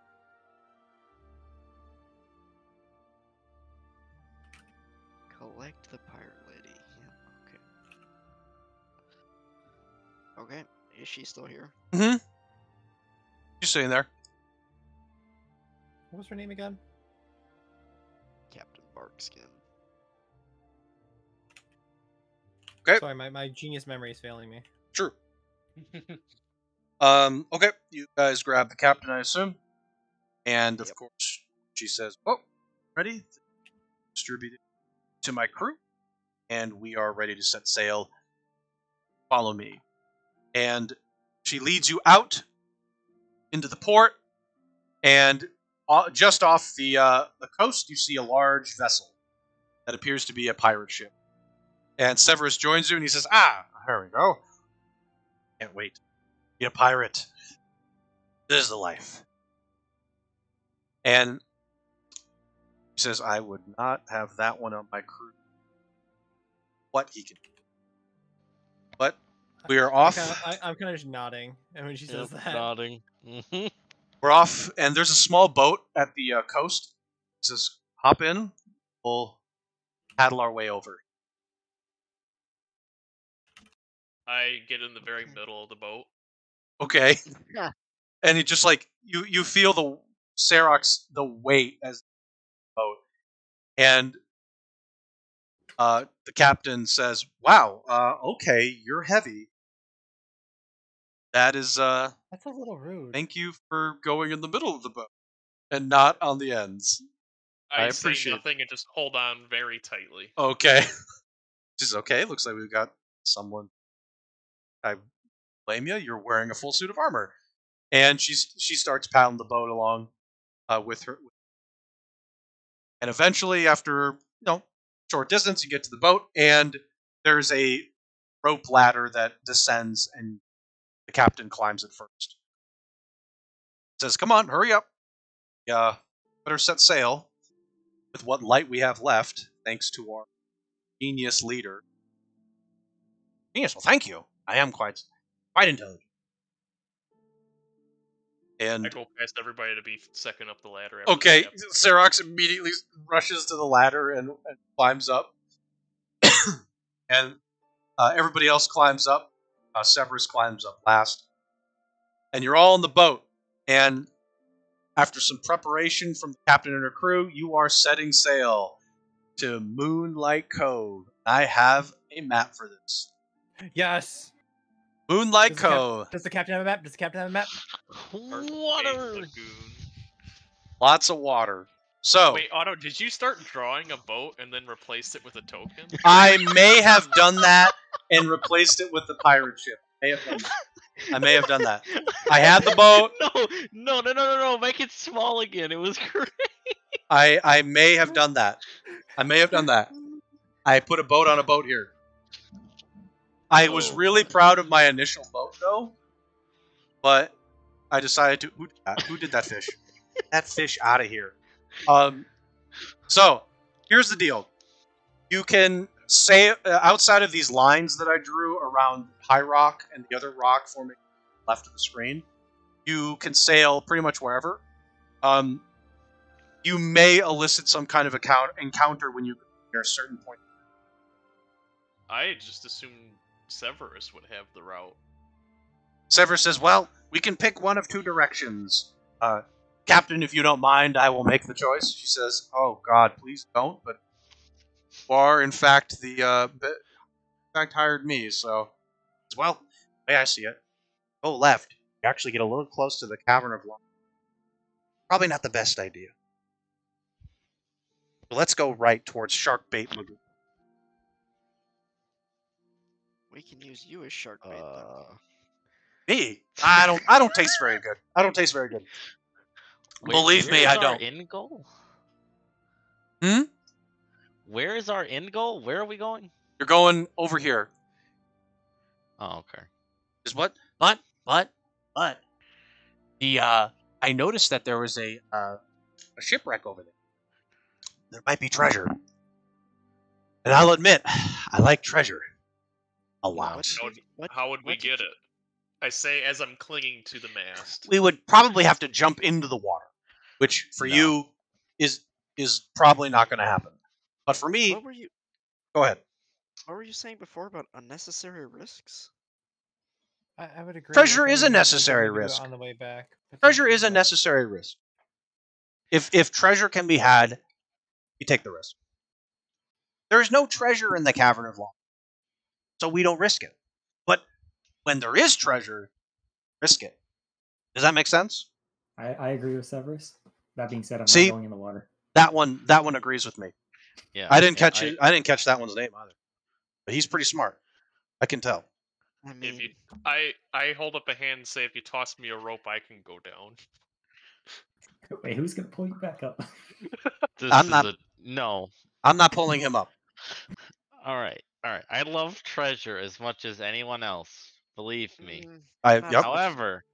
Collect the pirate lady. Yeah, okay. Okay, is she still here? Mm-hmm. She's sitting there. What was her name again? Captain Barkskin. Okay. Sorry, my genius memory is failing me. True. Okay, you guys grab the captain, I assume. And, of course, she says, oh, ready? Distribute it to my crew. And we are ready to set sail. Follow me. And she leads you out into the port. And just off the coast, you see a large vessel that appears to be a pirate ship. And Severus joins you, and he says, here we go. Can't wait. Be a pirate. This is the life. And he says, I would not have that one on my crew. What he can do. But we are off. I'm kind of just nodding. And when she says that. Nodding. We're off, and there's a small boat at the coast. He says, hop in. We'll paddle our way over. I get in the very middle of the boat. Okay. Yeah. And it just, like, you feel the Serox, the weight as the boat. And the captain says, wow, okay, you're heavy. That is, that's a little rude. Thank you for going in the middle of the boat and not on the ends. I appreciate nothing and just hold on very tightly. Okay. Just okay. Looks like we've got someone. I blame you. You're wearing a full suit of armor, and she starts paddling the boat along with her. And eventually, after short distance, you get to the boat, and there's a rope ladder that descends, and the captain climbs it first. Says, "Come on, hurry up. Better set sail with what light we have left, thanks to our genius leader." Genius, well, thank you. I am quite intelligent. And I go past everybody to be second up the ladder. Okay, Serox immediately rushes to the ladder and climbs up. And everybody else climbs up. Severus climbs up last. And you're all in the boat. And after some preparation from the captain and her crew, you are setting sail to Moonlight Cove. I have a map for this. Yes. Moonlight Cove. Does the captain have a map? Water. Lots of water. So wait, Otto, did you start drawing a boat and then replace it with a token? I may have done that and replaced it with the pirate ship. I may have done that. I had the boat. No. Make it small again. It was great. I may have done that. I put a boat on a boat here. I was really proud of my initial boat, though. But I decided to... Who did that fish? That fish out of here. So, here's the deal. You can say, outside of these lines that I drew around High Rock and the other rock forming left of the screen, you can sail pretty much wherever. You may elicit some kind of encounter when you get near a certain point. I just assumed Severus would have the route. Severus says, well, we can pick one of two directions. Captain, if you don't mind, I will make the choice. She says, oh, God, please don't. But you are, in fact, hired me. So, well, the way I see it, go left. You actually get a little close to the Cavern of Long. Probably not the best idea. But let's go right towards Sharkbait Lagoon. We can use you as Sharkbait. Me? I don't taste very good. Wait, believe me, I don't. End goal? Hmm? Where is our end goal? Where are we going? You're going over here. Oh, okay. Is what? But the I noticed that there was a shipwreck over there. There might be treasure. And I'll admit, I like treasure. A lot. How would we get it? I say as I'm clinging to the mast. We would probably have to jump into the water, which for you is probably not going to happen. But for me, go ahead. What were you saying before about unnecessary risks? I would agree. Treasure is a necessary risk. On the way back, treasure is a necessary risk. If treasure can be had, you take the risk. There is no treasure in the Cavern of Long. So we don't risk it. But when there is treasure, risk it. Does that make sense? I agree with Severus. That being said, I'm not going in the water. That one agrees with me. Yeah. I didn't catch that one's name either. But he's pretty smart. I can tell. I mean, if you, I hold up a hand and say, if you toss me a rope, I can go down. Wait, who's gonna pull you back up? I'm not pulling him up. All right, I love treasure as much as anyone else. Believe me. However,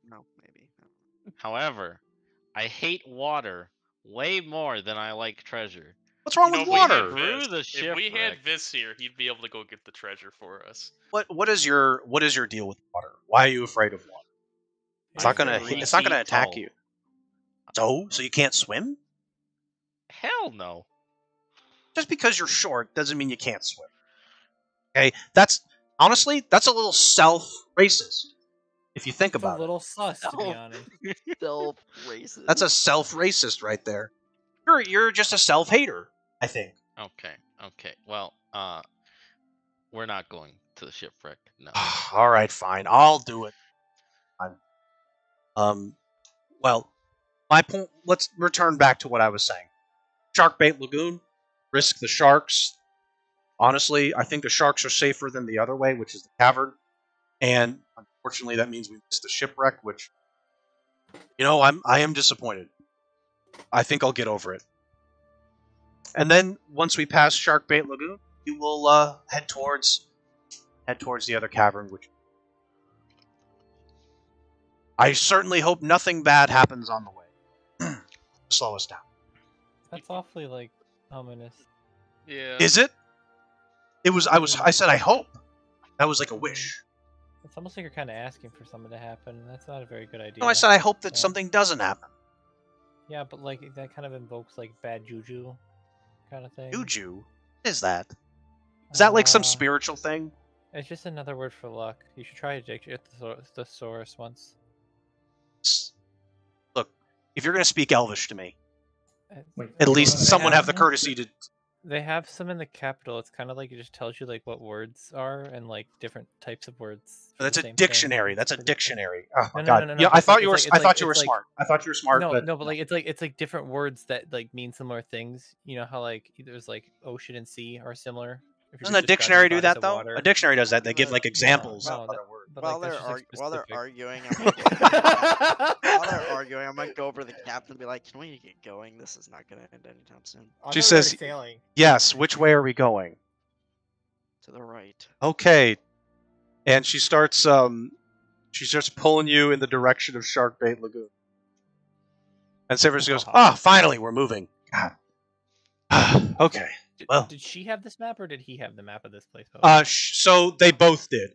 I hate water way more than I like treasure. What's wrong with water? If we had Viz here, he'd be able to go get the treasure for us. What is your deal with water? Why are you afraid of water? It's not gonna attack you. So you can't swim? Hell no. Just because you're short doesn't mean you can't swim. Okay, that's honestly a little self-racist if you think about it. A little sus, to be honest. Self-racist. That's a self-racist right there. You're just a self-hater, I think. Okay. Well, we're not going to the shipwreck. No. All right, fine. I'll do it. Well, my point. Let's return back to what I was saying. Sharkbait Lagoon, risk the sharks. Honestly, I think the sharks are safer than the other way, which is the cavern. And unfortunately, that means we missed the shipwreck, which, you know, I am disappointed. I think I'll get over it. And then once we pass Sharkbait Lagoon, we will head towards the other cavern, which I certainly hope nothing bad happens on the way. Slow us down. That's awfully like ominous. Yeah. Is it? It was. I said I hope. That was like a wish. It's almost like you're kind of asking for something to happen. That's not a very good idea. No, I said I hope that something doesn't happen. Yeah, but like that kind of invokes like bad juju, kind of thing. Juju? What is that? Is that like some spiritual thing? It's just another word for luck. You should try the thesaurus once. Look, if you're gonna speak Elvish to me, wait, at least someone have the courtesy to. They have some in the capital. It's kind of like it just tells you like what words are and like different types of words. That's a dictionary. That's a dictionary. Oh my god! Yeah, I thought you were. I thought you were smart. I thought you were smart. No, no, but like it's like different words that like mean similar things. You know how like there's like ocean and sea are similar. Doesn't a dictionary do that though? A dictionary does that. They give like examples. While they're arguing, I might go over to the captain and be like, "Can we get going? This is not going to end anytime soon." She says, sailing. "Yes. Which way are we going?" To the right. Okay. And she starts pulling you in the direction of Sharkbait Lagoon. And Severus goes, "Ah, oh, finally, we're moving." God. Okay. Well, did she have this map, or did he have the map of this place? So they both did.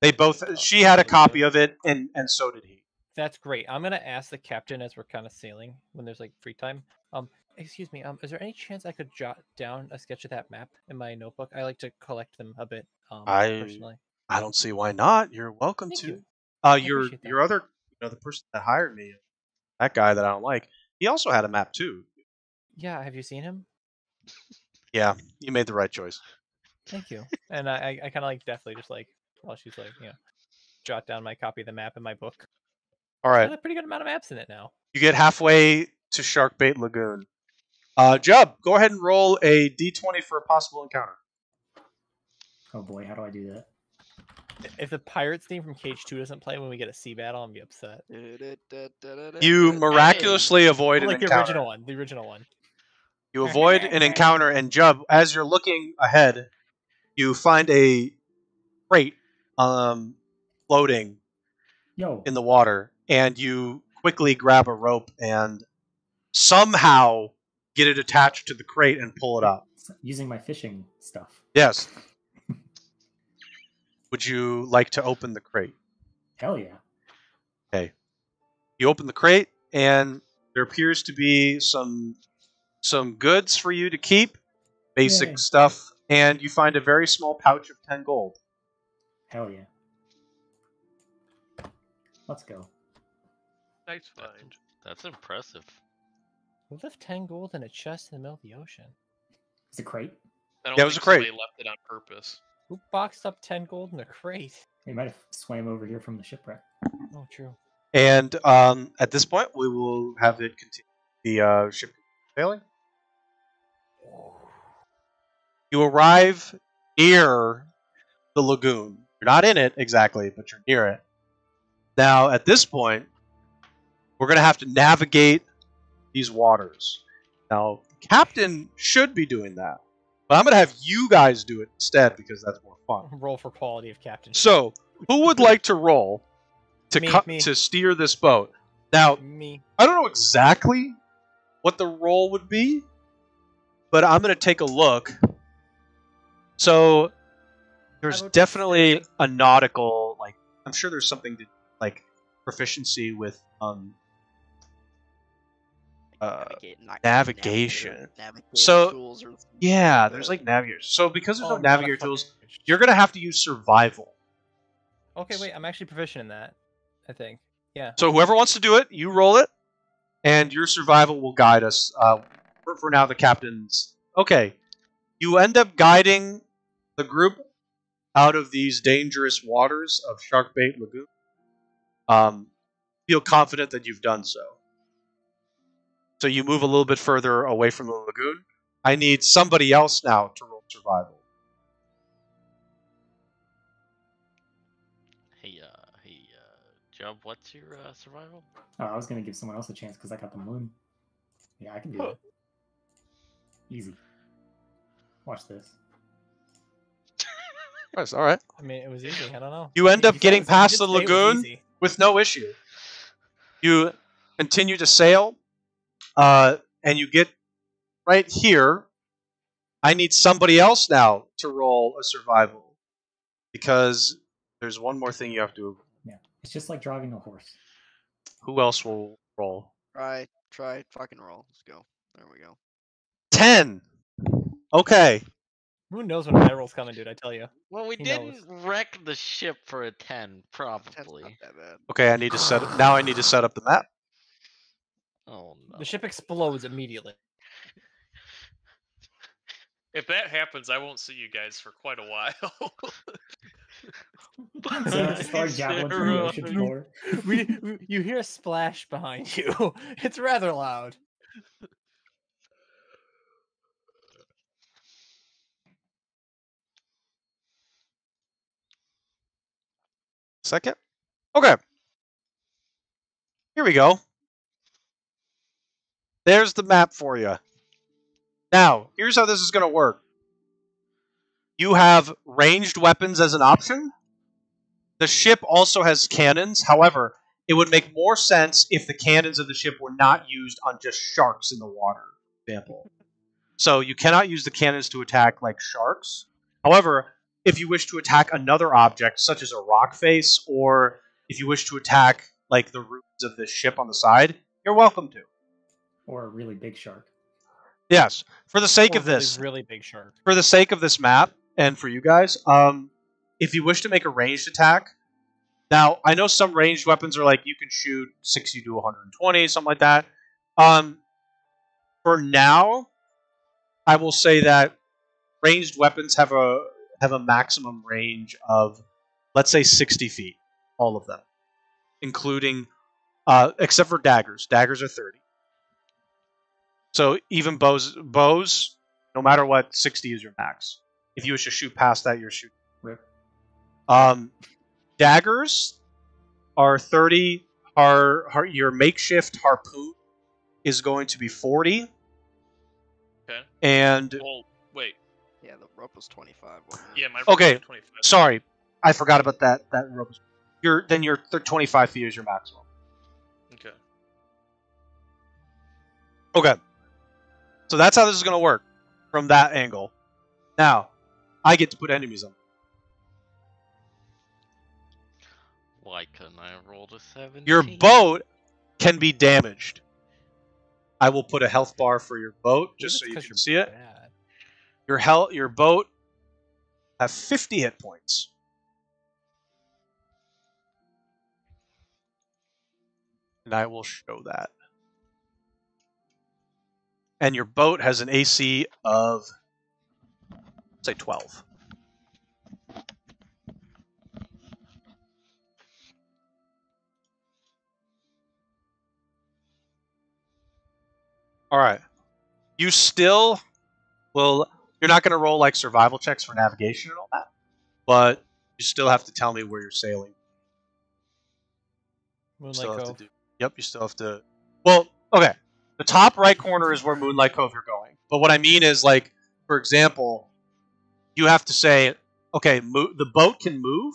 They both. She had a copy of it, and so did he. That's great. I'm gonna ask the captain as we're kind of sailing when there's like free time. Excuse me. Is there any chance I could jot down a sketch of that map in my notebook? I like to collect them a bit. Personally, I don't see why not. You're welcome to. You. Your other, you know, the person that hired me, that guy that I don't like. He also had a map too. Yeah. Have you seen him? Yeah, you made the right choice. Thank you. And I kind of like definitely just like while she's like, you know, jot down my copy of the map in my book. All right. There's a pretty good amount of maps in it now. You get halfway to Sharkbait Lagoon. Jub, go ahead and roll a d20 for a possible encounter. Oh boy, how do I do that? If the Pirates theme from Cage 2 doesn't play when we get a sea battle, I'll be upset. You miraculously avoid an encounter. Like the original one. The original one. You avoid an encounter, and Jub, as you're looking ahead, you find a crate floating in the water, and you quickly grab a rope and somehow get it attached to the crate and pull it up. Using my fishing stuff. Yes. Would you like to open the crate? Hell yeah. Okay. You open the crate, and there appears to be some goods for you to keep, basic stuff, and you find a very small pouch of 10 gold. Hell yeah. Let's go. Nice find. That's impressive. We left 10 gold in a chest in the middle of the ocean. It's a crate? Yeah, it was a crate. They left it on purpose. Who boxed up 10 gold in a crate? They might have swam over here from the shipwreck. Oh, true. And at this point, we will have it continue. The ship sailing. You arrive near the lagoon. You're not in it exactly, but you're near it. Now, at this point, we're going to have to navigate these waters. Now, Captain should be doing that, but I'm going to have you guys do it instead because that's more fun. Roll for quality of Captain. So, who would like to roll to steer this boat? Now, me. I don't know exactly what the roll would be, but I'm going to take a look. So there's definitely a nautical, like I'm sure there's something to like proficiency with navigation. So yeah, there's like navigator. So because there's no navigator tools, you're gonna have to use survival. Okay, wait, I'm actually proficient in that, I think. Yeah. So whoever wants to do it, you roll it, and your survival will guide us. For now, the captain's okay. You end up guiding the group out of these dangerous waters of Sharkbait Lagoon. Feel confident that you've done so. So you move a little bit further away from the lagoon. I need somebody else now to roll survival. Hey, Job, what's your survival? Oh, I was going to give someone else a chance because I got the moon. Yeah, I can do it. Easy. Watch this. That's all right. I mean, it was easy. I don't know. You end up getting past the lagoon with no issue. You continue to sail, and you get right here. I need somebody else now to roll a survival because there's one more thing you have to. Yeah, it's just like driving a horse. Who else will roll? Try, fucking roll. Let's go. There we go. 10. Okay. Who knows when my roll's coming, dude? I tell you. Well, we didn't wreck the ship for a 10, probably. Not that bad. Okay, I need to set up, now I need to set up the map. Oh no! The ship explodes immediately. If that happens, I won't see you guys for quite a while. You hear a splash behind you. It's rather loud. Second. Okay. Here we go. There's the map for you. Now, here's how this is going to work. You have ranged weapons as an option. The ship also has cannons. However, it would make more sense if the cannons of the ship were not used on just sharks in the water, for example. So you cannot use the cannons to attack like sharks. However, if you wish to attack another object, such as a rock face, or if you wish to attack like the ruins of the ship on the side, you're welcome to. Or a really big shark. Yes. For the sake of this, really big shark. For the sake of this map, and for you guys, if you wish to make a ranged attack, now I know some ranged weapons are like you can shoot 60 to 120, something like that. For now, I will say that ranged weapons have a maximum range of, let's say, 60 feet. All of them. Including, except for daggers. Daggers are 30. So even bows, no matter what, 60 is your max. If you wish to shoot past that, you're shooting. Rip. Daggers are 30. Your makeshift harpoon is going to be 40. Okay. And... Well, wait. Yeah, the rope was 25. Yeah, my rope was 25. Sorry, I forgot about that. That rope. Then your 25 feet is your maximum. Okay. Okay. So that's how this is going to work from that angle. Now, I get to put enemies on. Why couldn't I roll a 17? Your boat can be damaged. I will put a health bar for your boat just so you can see it. Your boat have 50 hit points. And I will show that. And your boat has an AC of, say, 12. All right. You still will... You're not going to roll like survival checks for navigation and all that, but you still have to tell me where you're sailing. Moonlight Cove. Yep, you still have to... Well, okay. The top right corner is where Moonlight Cove you're going. But what I mean is, like, for example, you have to say, okay, the boat can move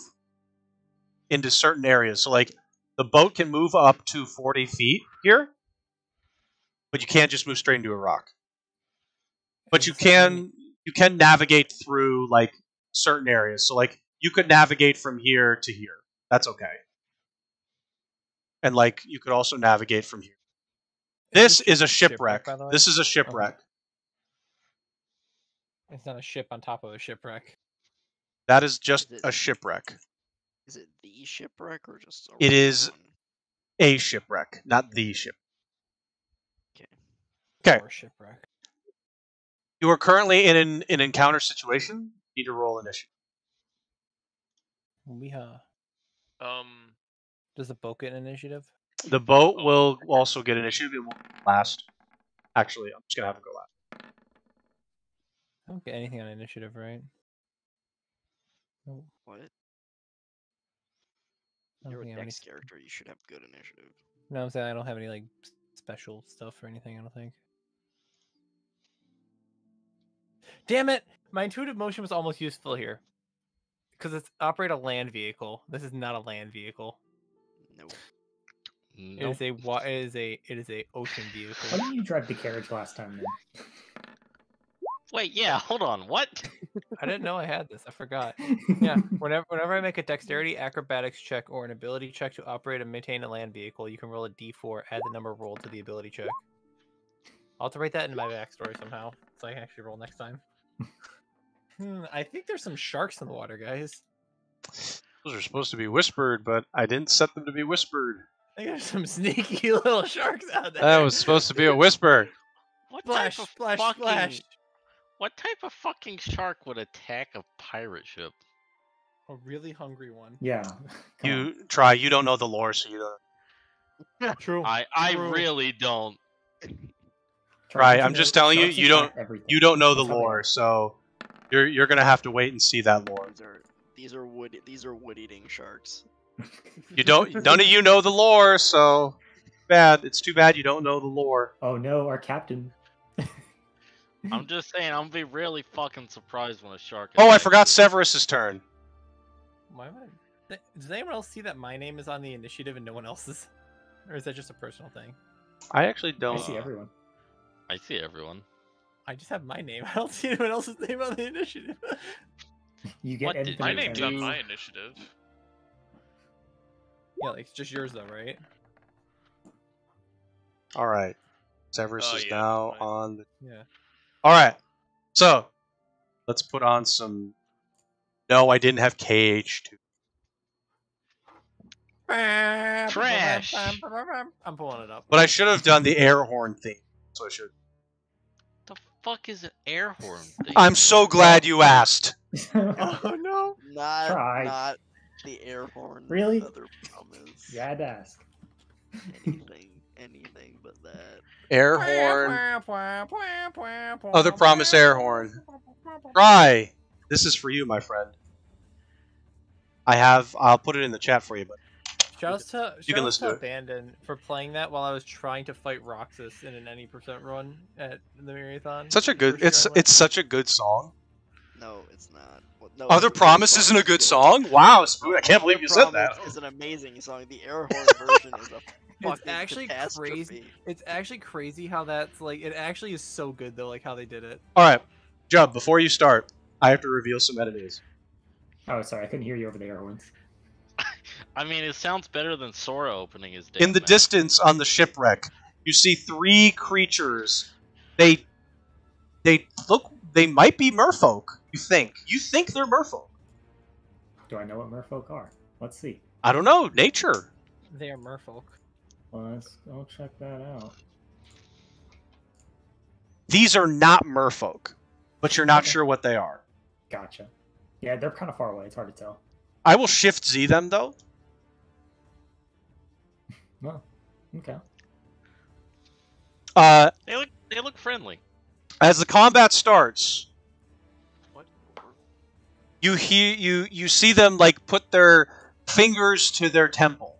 into certain areas. So, like, the boat can move up to 40 feet here, but you can't just move straight into a rock. But you can... You can navigate through, like, certain areas. So, like, you could navigate from here to here. That's okay. And, like, you could also navigate from here. This is a shipwreck. This is a shipwreck. Okay. It's not a ship on top of a shipwreck. That is just a shipwreck. Is it the shipwreck or just a shipwreck? It is a shipwreck, not the ship. Okay. Okay. Or shipwreck. You are currently in an encounter situation. You need to roll initiative. Does the boat get an initiative? The boat will also get an initiative. It won't last. Actually, I'm just going to have him go last. I don't get anything on initiative, right? No. What? You're a next character, you should have good initiative. No, I'm saying I don't have any, like, special stuff or anything, I don't think. Damn it! My intuitive motion was almost useful here. Because it's operate a land vehicle. This is not a land vehicle. Nope. Nope. It is a ocean vehicle. Why didn't you drive the carriage last time then? Wait, yeah, hold on. What? I didn't know I had this. I forgot. Yeah, whenever I make a dexterity, acrobatics check, or an ability check to operate and maintain a land vehicle, you can roll a d4, add the number rolled to the ability check. I'll have to write that in my backstory somehow, so I can actually roll next time. I think there's some sharks in the water, guys. Those are supposed to be whispered, but I didn't set them to be whispered. I think there's some sneaky little sharks out there. That was supposed to be a whisper. What splash, type of splash, fucking... splash. What type of fucking shark would attack a pirate ship? A really hungry one. Yeah. You try. You don't know the lore, so you don't. True. I really don't. Try. I'm just telling you. You don't. You don't know the lore, so you're gonna have to wait and see that lore. These are wood-eating sharks. You don't. None of you know the lore, so bad. It's too bad you don't know the lore. Oh no, our captain. I'm just saying, I'm gonna be really fucking surprised when a shark... Oh, I forgot Severus's turn. Why would I... Does anyone else see that my name is on the initiative and no one else's? Or is that just a personal thing? I actually don't... I see everyone. I see everyone. I just have my name. I don't see anyone else's name on the initiative. You get anything. My name's on my initiative. Yeah, like, it's just yours though, right? Alright. Severus is now on the... Yeah. Alright, so let's put on some... No, I didn't have KH2. Trash! I'm pulling it up. But I should have done the air horn thing. So I should. The fuck is an air horn thing? I'm so glad you asked. Oh no. Not the air horn. Really? Other promise. Yeah, I'd ask. Anything but that. Air horn. Other promise, air horn. Try. This is for you, my friend. I'll put it in the chat for you, but you can listen to Abandon for playing that while I was trying to fight Roxas in an any % run at the marathon. It's such a good song. No, it's not. No, Other Promise isn't a good song? Wow, Spoon, I can't believe you said that. It's an amazing song. The air horn version is a fucking catastrophe. Crazy. It's actually crazy how that's like, it actually is so good though, like how they did it. Alright, Jub, before you start, I have to reveal some enemies. Oh, sorry, I couldn't hear you over the air horns. I mean, it sounds better than Sora opening his damn mouth. In the distance on the shipwreck, you see three creatures. They look... They might be merfolk, you think. You think they're merfolk. Do I know what merfolk are? Let's see. I don't know. Nature. They are merfolk. Well, I'll check that out. These are not merfolk, but you're not sure what they are. Gotcha. Yeah, they're kind of far away. It's hard to tell. I will shift Z them, though. Well, okay. They look friendly. As the combat starts, you see them like put their fingers to their temple.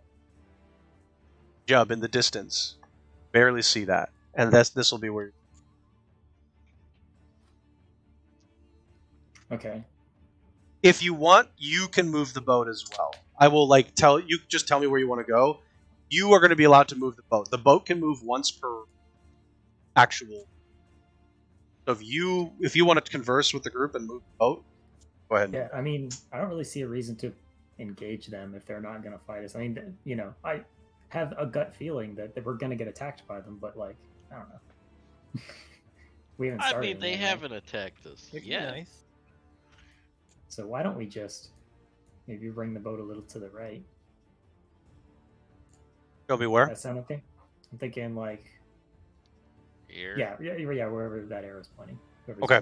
Jub in the distance, barely see that, and this will be weird. Okay. If you want, you can move the boat as well. I will like tell you. Just tell me where you want to go. You are going to be allowed to move the boat. The boat can move once per actual. If you want to converse with the group and move the boat, go ahead. Yeah, I mean, I don't really see a reason to engage them if they're not going to fight us. I mean, you know, I have a gut feeling that we're going to get attacked by them, but like, I don't know. We haven't started. I mean, they haven't attacked us. Yeah. Nice. So why don't we just maybe bring the boat a little to the right? Go beware. Does that sound okay? I'm thinking like. Here. Yeah, wherever that arrow is pointing. Okay.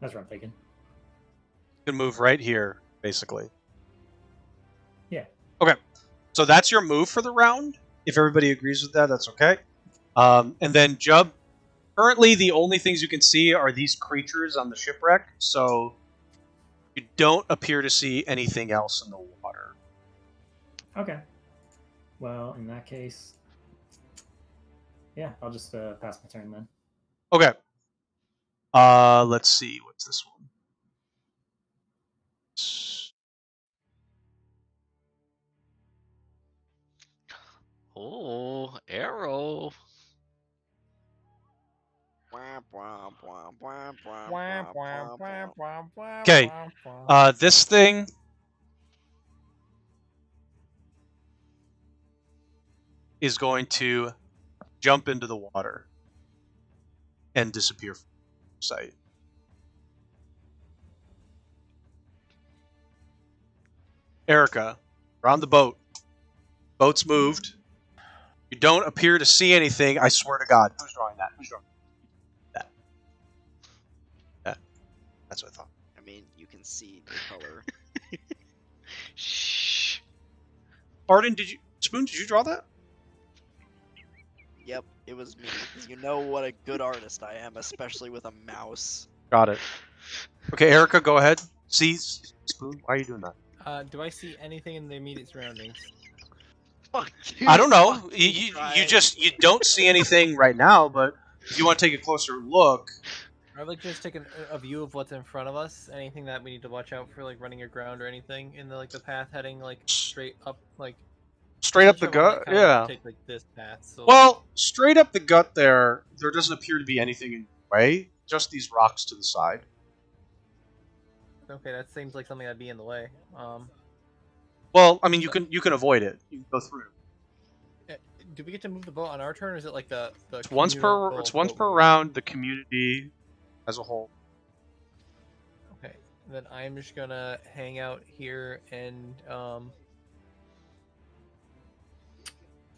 That's what I'm thinking. You can move right here, basically. Yeah. Okay. So that's your move for the round. If everybody agrees with that, that's okay. And then, Jub, Currently, the only things you can see are these creatures on the shipwreck, so you don't appear to see anything else in the water. Okay. Well, in that case, yeah, I'll just pass my turn then. Okay. Let's see. What's this one? Oh, arrow. Okay, this thing is going to jump into the water and disappear from sight. Erica, we're on the boat. Boat's moved. You don't appear to see anything, I swear to God. Who's drawing that? Who's drawing that? That. That's what I thought. I mean, you can see the color. Shh. Arden, did you... Spoon, did you draw that? Yep, it was me. You know what a good artist I am, especially with a mouse. Got it. Okay, Erica, go ahead. See? Spoon, why are you doing that? Do I see anything in the immediate surroundings? I don't know. You don't see anything right now, but if you want to take a closer look, I'd like to just take a view of what's in front of us. Anything that we need to watch out for, like running aground or anything in the, like the path heading like straight up, like straight up the gut. Yeah. Take like this path. So, well, straight up the gut there. There doesn't appear to be anything in your way. Just these rocks to the side. Okay, that seems like something that'd be in the way. Well, I mean, you can avoid it. You can go through. Do we get to move the boat on our turn, or is it like the it's once per boat, it's once per round? The community as a whole. Okay, then I'm just gonna hang out here and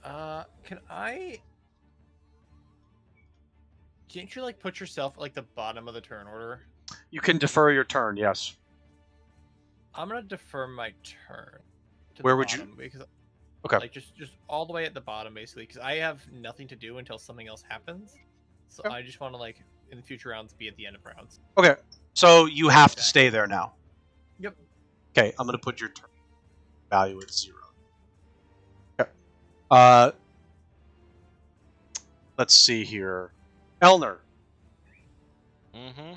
can I? Can't you like put yourself at, like the bottom of the turn order? You can defer your turn. Yes. I'm gonna defer my turn. Where would you? Because, okay. Like just all the way at the bottom, basically, because I have nothing to do until something else happens. So okay. I just want to like in the future rounds be at the end of rounds. Okay. So you have to stay there now. Yep. Okay. I'm gonna put your turn value at 0. Okay. Let's see here, Elner. Mm-hmm.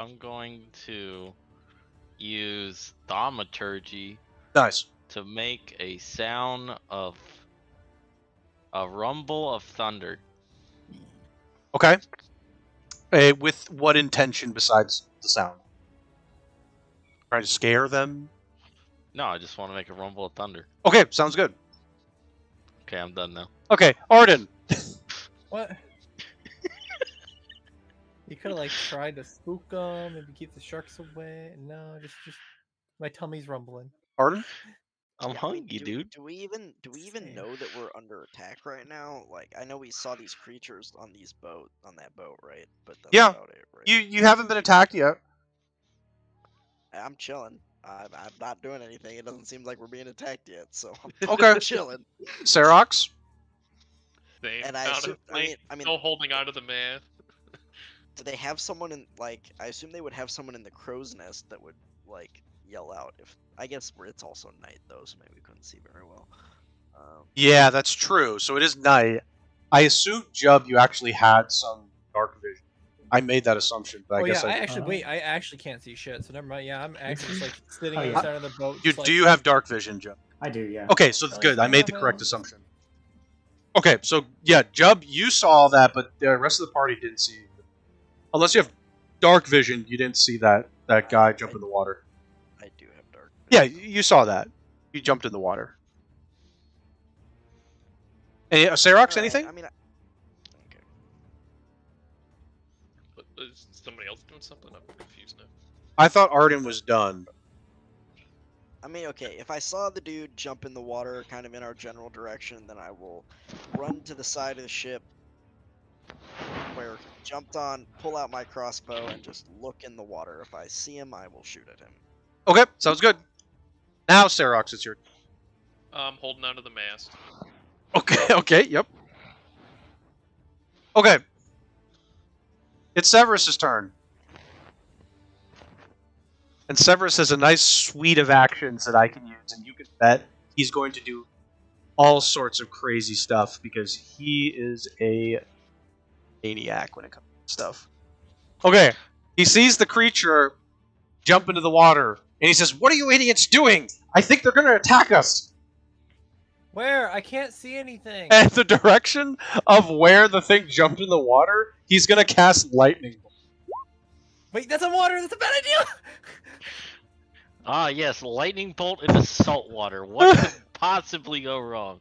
I'm going to use thaumaturgy. Nice. To make a sound of a rumble of thunder. Okay. Hey, with what intention besides the sound? Try to scare them? No, I just want to make a rumble of thunder. Okay, sounds good. Okay, I'm done now. Okay, Arden. What? You could have like tried to spook them, maybe keep the sharks away. No, just my tummy's rumbling. Pardon? I'm hungry, dude. Do we even know that we're under attack right now? Like, I know we saw these creatures on that boat, right? But that's about it, right? You haven't been attacked yet. I'm chilling. I'm not doing anything. It doesn't seem like we're being attacked yet, so I'm chilling. Serox. I mean, still holding on to the man. Do they have someone in, like, I assume they would have someone in the crow's nest that would, like, yell out if, I guess it's also night, though, so maybe we couldn't see very well. Yeah, that's true. So it is night. I assume, Jub, you actually had some dark vision. I made that assumption, but I guess I actually, wait, I actually can't see shit, so never mind. Yeah, I'm actually just, like, sitting on the side of the boat. Do you have dark vision, Jub? I do, yeah. Okay, so that's good. I made the correct assumption. Okay, so, yeah, Jub, you saw all that, but the rest of the party didn't see. Unless you have dark vision, you didn't see that guy jump in the water. I do have dark vision. Yeah, you saw that. You jumped in the water. Hey, Serox, anything? I mean, okay. Is somebody else doing something? I'm confused now. I thought Arden was done. I mean, okay, if I saw the dude jump in the water kind of in our general direction, then I will run to the side of the ship. Where jumped on, pull out my crossbow, and just look in the water. If I see him, I will shoot at him. Okay, sounds good. Now, Serox, it's your... I'm holding onto the mast. Okay, okay, yep. Okay. It's Severus's turn. And Severus has a nice suite of actions that I can use, and you can bet he's going to do all sorts of crazy stuff, because he is a maniac when it comes to stuff. Okay, he sees the creature jump into the water, and he says, "What are you idiots doing? I think they're going to attack us!" Where? I can't see anything. And the direction of where the thing jumped in the water, he's going to cast lightning. Wait, that's on water! That's a bad idea! Ah, yes, lightning bolt into salt water. What could possibly go wrong?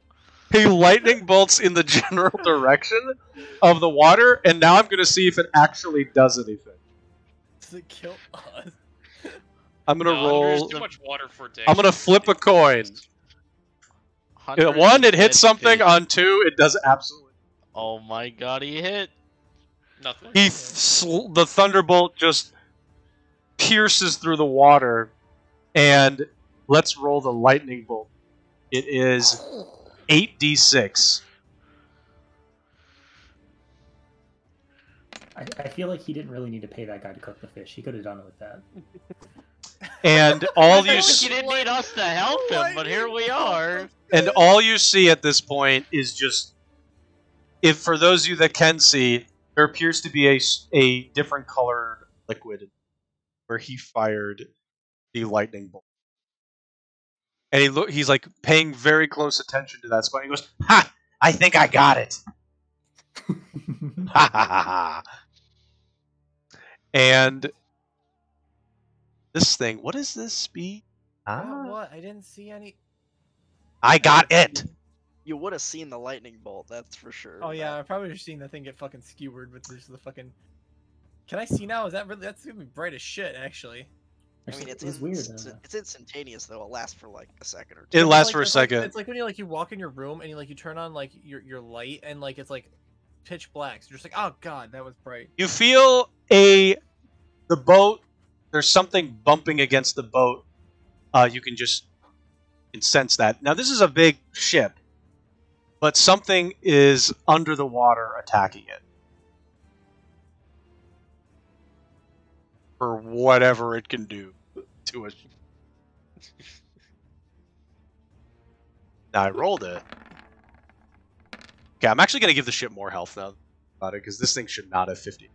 He lightning bolts in the general direction of the water, and now I'm going to see if it actually does anything. Does it kill us? I'm going to roll... There's too much water for days. I'm going to flip a coin. One, it hits something. On two, it does absolutely... Oh my god, he hit. Nothing. He the thunderbolt just pierces through the water, and let's roll the lightning bolt. It is 8d6. I feel like he didn't really need to pay that guy to cook the fish. He could have done it with that. And all you see, didn't need us to help him, but here we are. And all you see at this point is just, if for those of you that can see, there appears to be a different colored liquid where he fired the lightning bolt. And he's like paying very close attention to that spot. He goes, "Ha! I think I got it." Ha ha ha ha. And this thing, what is this speed? Ah, what? I didn't see any. I got it. You would have seen the lightning bolt, that's for sure. Oh yeah, I probably just seen the thing get fucking skewered with just the fucking. Can I see now? Is that really? That's gonna be bright as shit, actually. I mean, it's weird. It's instantaneous though. It lasts for like a second or two. It lasts for a second. It's like when you like you walk in your room and you like you turn on like your light and like it's like pitch black. So you're just like, oh god, that was bright. You feel the boat. There's something bumping against the boat. You can just sense that. Now this is a big ship, but something is under the water attacking it. For whatever it can do to it. Now I rolled it. Okay, I'm actually going to give the ship more health now about it, because this thing should not have 50.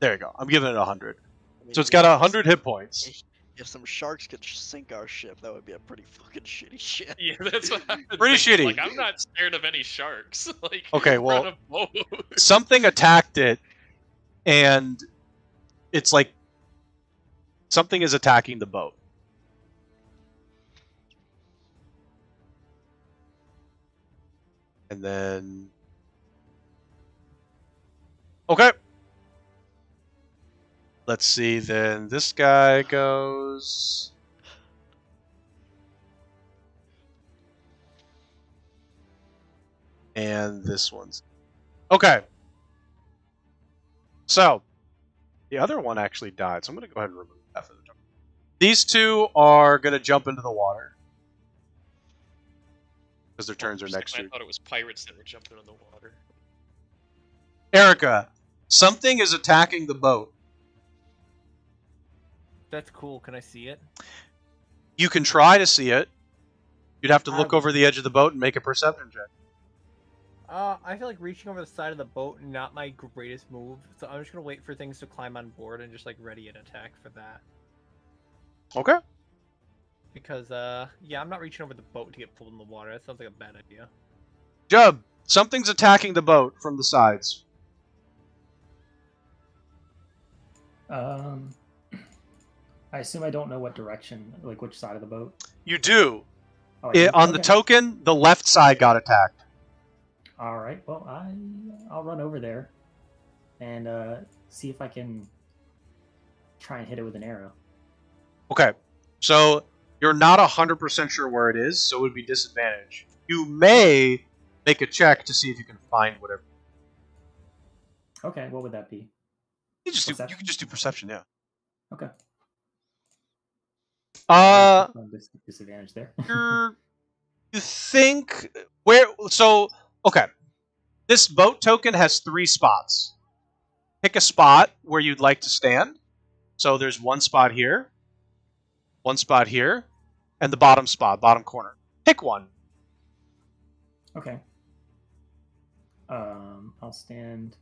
There you go. I'm giving it 100. I mean, so it's got 100 hit points. If some sharks could sink our ship, that would be a pretty fucking shitty ship. Yeah, that's what I'm pretty shitty. Like, I'm not scared of any sharks. Like, okay, well, something attacked it, and it's like something is attacking the boat. And then... Okay. Let's see, then this guy goes... And this one's... Okay. So, the other one actually died, so I'm going to go ahead and remove that for the jump. These two are going to jump into the water. Because their turns are next to you. I thought it was pirates that were jumping in the water. Erica, something is attacking the boat. That's cool. Can I see it? You can try to see it. You'd have to look over the edge of the boat and make a perception check. I feel like reaching over the side of the boat, not my greatest move. So I'm just going to wait for things to climb on board and just like ready an attack for that. Okay. Because, yeah, I'm not reaching over the boat to get pulled in the water. That sounds like a bad idea. Jub, something's attacking the boat from the sides. I assume I don't know what direction, like which side of the boat. You do. Oh, on the token, the left side got attacked. All right. Well, I'll run over there and see if I can try and hit it with an arrow. Okay. So you're not 100% sure where it is, so it would be disadvantage. You may make a check to see if you can find whatever. Okay. What would that be? You can just do perception, yeah. Okay. Disadvantage there. You think where? So okay, this boat token has 3 spots. Pick a spot where you'd like to stand. So there's 1 spot here, 1 spot here, and the bottom spot, bottom corner. Pick one. Okay. I'll stand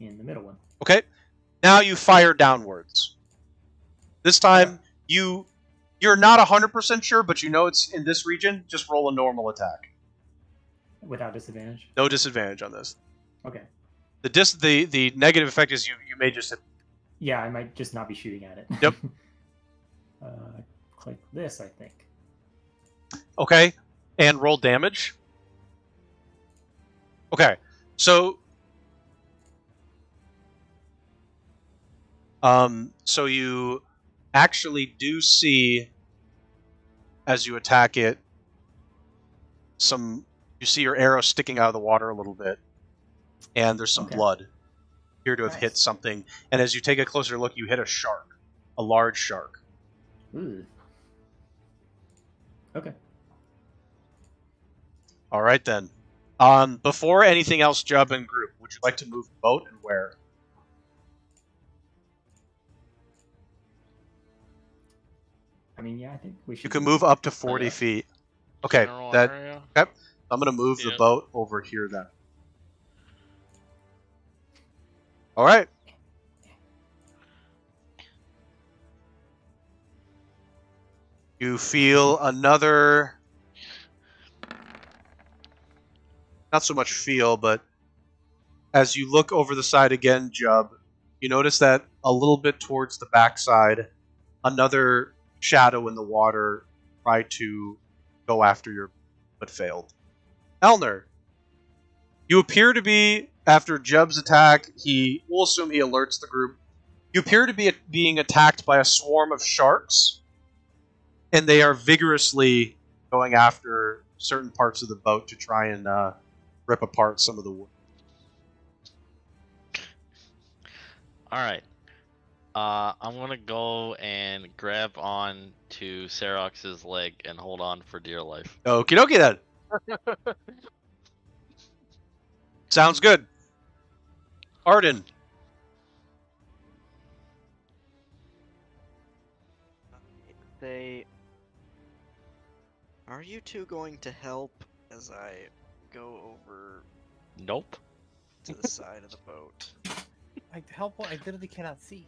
in the middle one. Okay. Now you fire downwards. This time you're not 100% sure, but you know it's in this region. Just roll a normal attack. Without disadvantage? No disadvantage on this. Okay. The negative effect is you may just hit. Yeah, I might just not be shooting at it. Yep. Click this, I think. Okay, and roll damage. Okay, so so you actually do see, as you attack it, you see your arrow sticking out of the water a little bit, and there's some blood. You appear to have hit something, and as you take a closer look, you hit a shark, a large shark. Ooh. Okay. All right then. Before anything else, Jub and group, would you like to move the boat and where? I mean, yeah, I think we should. You can move up to 40 feet. Okay, okay. I'm gonna move the boat over here then. All right. You feel another, not so much feel, but as you look over the side again, Jub, you notice that a little bit towards the backside, another shadow in the water tried to go after your, but failed. Elner, you appear to be, after Jub's attack, we'll assume he alerts the group, you appear to be being attacked by a swarm of sharks. And they are vigorously going after certain parts of the boat to try and rip apart some of the wood. All right. I'm going to go and grab on to Serox's leg and hold on for dear life. Okie dokie then. Sounds good. Arden. Are you two going to help as I go over? Nope. To the side of the boat. I help what I literally cannot see.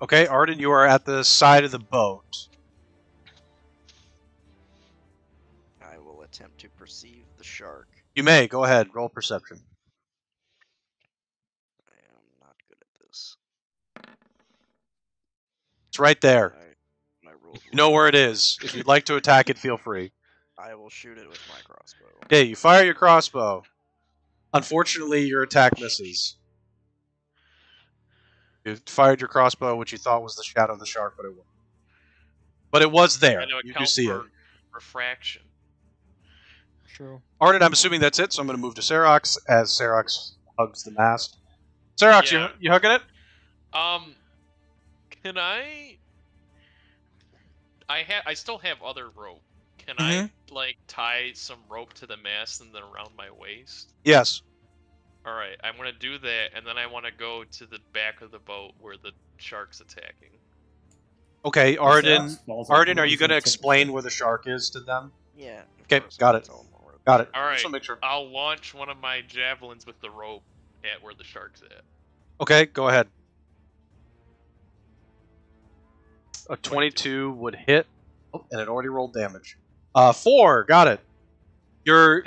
Okay, Arden, you are at the side of the boat. I will attempt to perceive the shark. You may. Go ahead. Roll perception. I am not good at this. It's right there. You know where it is. If you'd like to attack it, feel free. I will shoot it with my crossbow. Okay, you fire your crossbow. Unfortunately, your attack misses. You fired your crossbow, which you thought was the shadow of the shark, but it wasn't. But it was there. You do see it. Refraction. True. Arden, I'm assuming that's it, so I'm going to move to Serox as Serox hugs the mast. Serox, yeah. you hugging it? Can I still have other rope. Can I like tie some rope to the mast and then around my waist? Yes. All right, I'm gonna do that, and then I want to go to the back of the boat where the shark's attacking. Okay, Arden. Arden, are you gonna explain where the shark is to them? Yeah. Okay, got it. Got it. All right. Make sure. I'll launch one of my javelins with the rope at where the shark's at. Okay, go ahead. A 22 would hit, and it already rolled damage. 4, got it. Your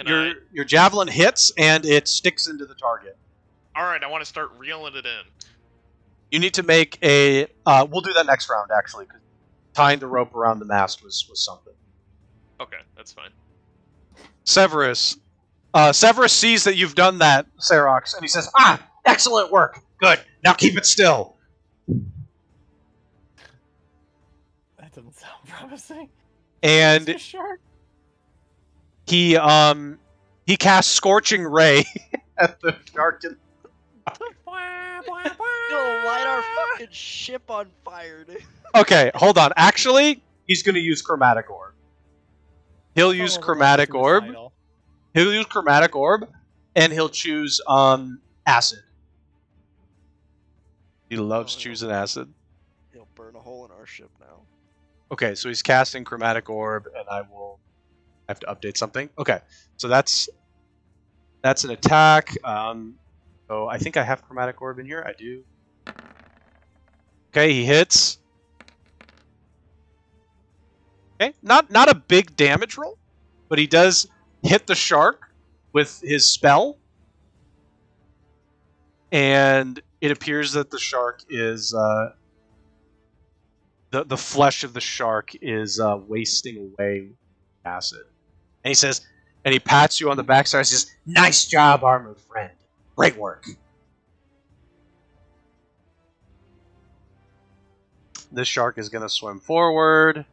javelin hits, and it sticks into the target. All right, I want to start reeling it in. You need to make a... we'll do that next round, actually, because tying the rope around the mast was something. Okay, that's fine. Severus. Severus sees that you've done that, Serox, and he says, "Ah, excellent work. Good. Now keep it still." Doesn't sound promising. And he casts Scorching Ray at the shark. You'll light our fucking ship on fire, dude. Okay, hold on. Actually, he's going to use Chromatic Orb. He'll use Chromatic Orb. He'll use Chromatic Orb, and he'll choose Acid. He loves choosing Acid. He'll burn a hole in our ship now. Okay, so he's casting Chromatic Orb, and I will have to update something. Okay, so that's an attack. So I think I have Chromatic Orb in here. I do. Okay, he hits. Okay, not a big damage roll, but he does hit the shark with his spell, and it appears that the shark is the flesh of the shark is wasting away acid. And he says, and he pats you on the backside and says, "Nice job, armored friend. Great work." This shark is going to swim forward.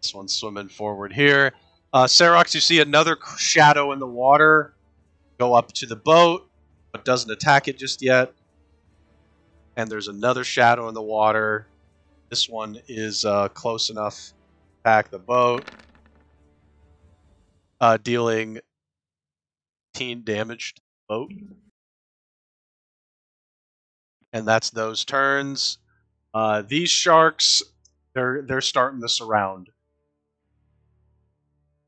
This one's swimming forward here. Serox, you see another shadow in the water go up to the boat, but doesn't attack it just yet. And there's another shadow in the water. This one is close enough to attack the boat, dealing 10 damage to the boat. And that's those turns. These sharks, they're starting to surround.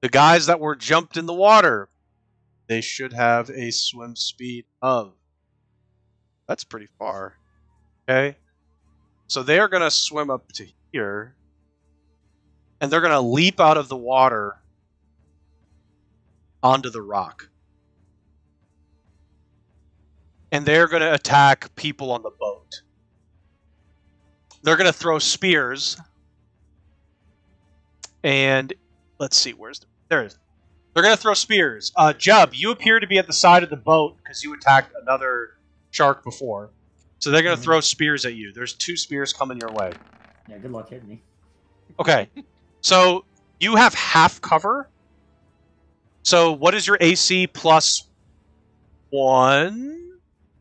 The guys that were jumped in the water, they should have a swim speed of. That's pretty far. Okay. So they are going to swim up to here. And they're going to leap out of the water onto the rock. And they're going to attack people on the boat. They're going to throw spears. And let's see, where's the... There it is. They're going to throw spears. Jub, you appear to be at the side of the boat because you attacked another shark before. So they're going to throw spears at you. There's 2 spears coming your way. Yeah, good luck hitting me. Okay. So you have half cover. So what is your AC plus 1?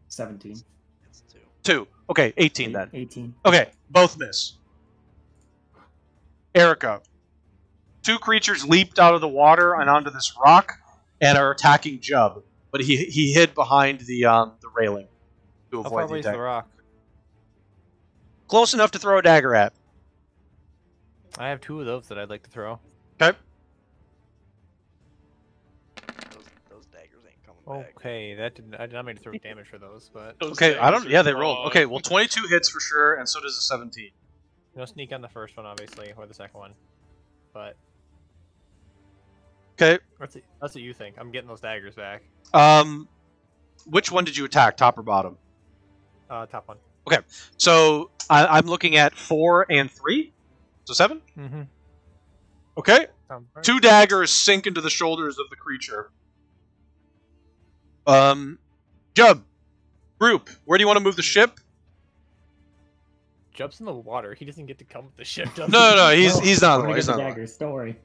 17. That's 2. 2. Okay, 18 then. 18. Okay, both miss. Erica. 2 creatures leaped out of the water and onto this rock and are attacking Jub, but he hid behind the railing to avoid the attack. The rock? Close enough to throw a dagger at. I have 2 of those that I'd like to throw. Okay. Those daggers ain't coming back. Okay, that didn't. I did not mean to throw damage for those, but okay, I don't. Yeah, they rolled. Okay, well, 22 hits for sure, and so does a 17. No sneak on the first one, obviously, or the second one, but. Okay. That's what you think. I'm getting those daggers back. Which one did you attack, top or bottom? Top one. Okay, so I'm looking at 4 and 3, so 7. Mm-hmm. Okay. 2 daggers sink into the shoulders of the creature. Jub, group, where do you want to move the ship? Jub's in the water. He doesn't get to come with the ship. Does no, he? No, he's not the one. He's not the daggers. Don't worry.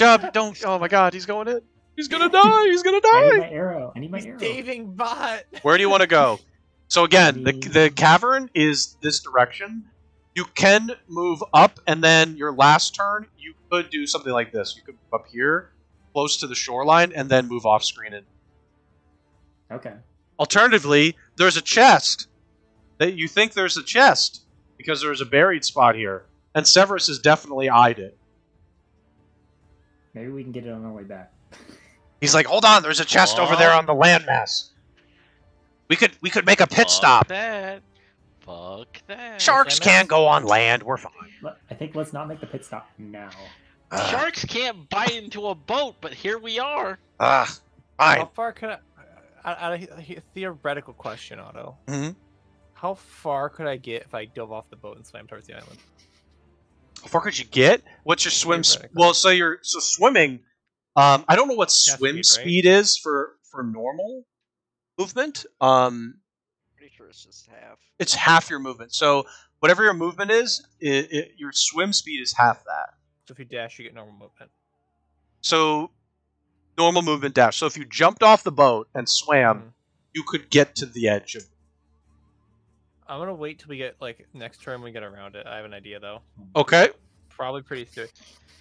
Jub, don't. Oh my God, he's going in. He's gonna die. He's gonna die. I need my arrow. I need my arrow. Saving bot. Where do you want to go? So again, the cavern is this direction. You can move up, and then your last turn, you could do something like this. You could move up here, close to the shoreline, and then move off screen. And okay. Alternatively, there's a chest. That you think there's a chest because there's a buried spot here, and Severus has definitely eyed it. Maybe we can get it on our way back. He's like, "Hold on, there's a chest over there on the landmass. We could make a pit stop." Fuck that. Sharks can't go on land. We're fine. I think let's not make the pit stop now. Sharks can't bite into a boat, but here we are. Fine. How far can I theoretical question, Otto? Mm-hmm. How far could I get if I dove off the boat and swam towards the island? How far could you get? What's your swim? Well, so you're swimming. I don't know what swim speed is for normal movement. Pretty sure it's just half. It's half your movement. So whatever your movement is, your swim speed is half that. So if you dash, you get normal movement. So normal movement dash. So if you jumped off the boat and swam, you could get to the edge of. I'm gonna wait till we get like next turn. We get around it. I have an idea though. Okay. Probably pretty soon.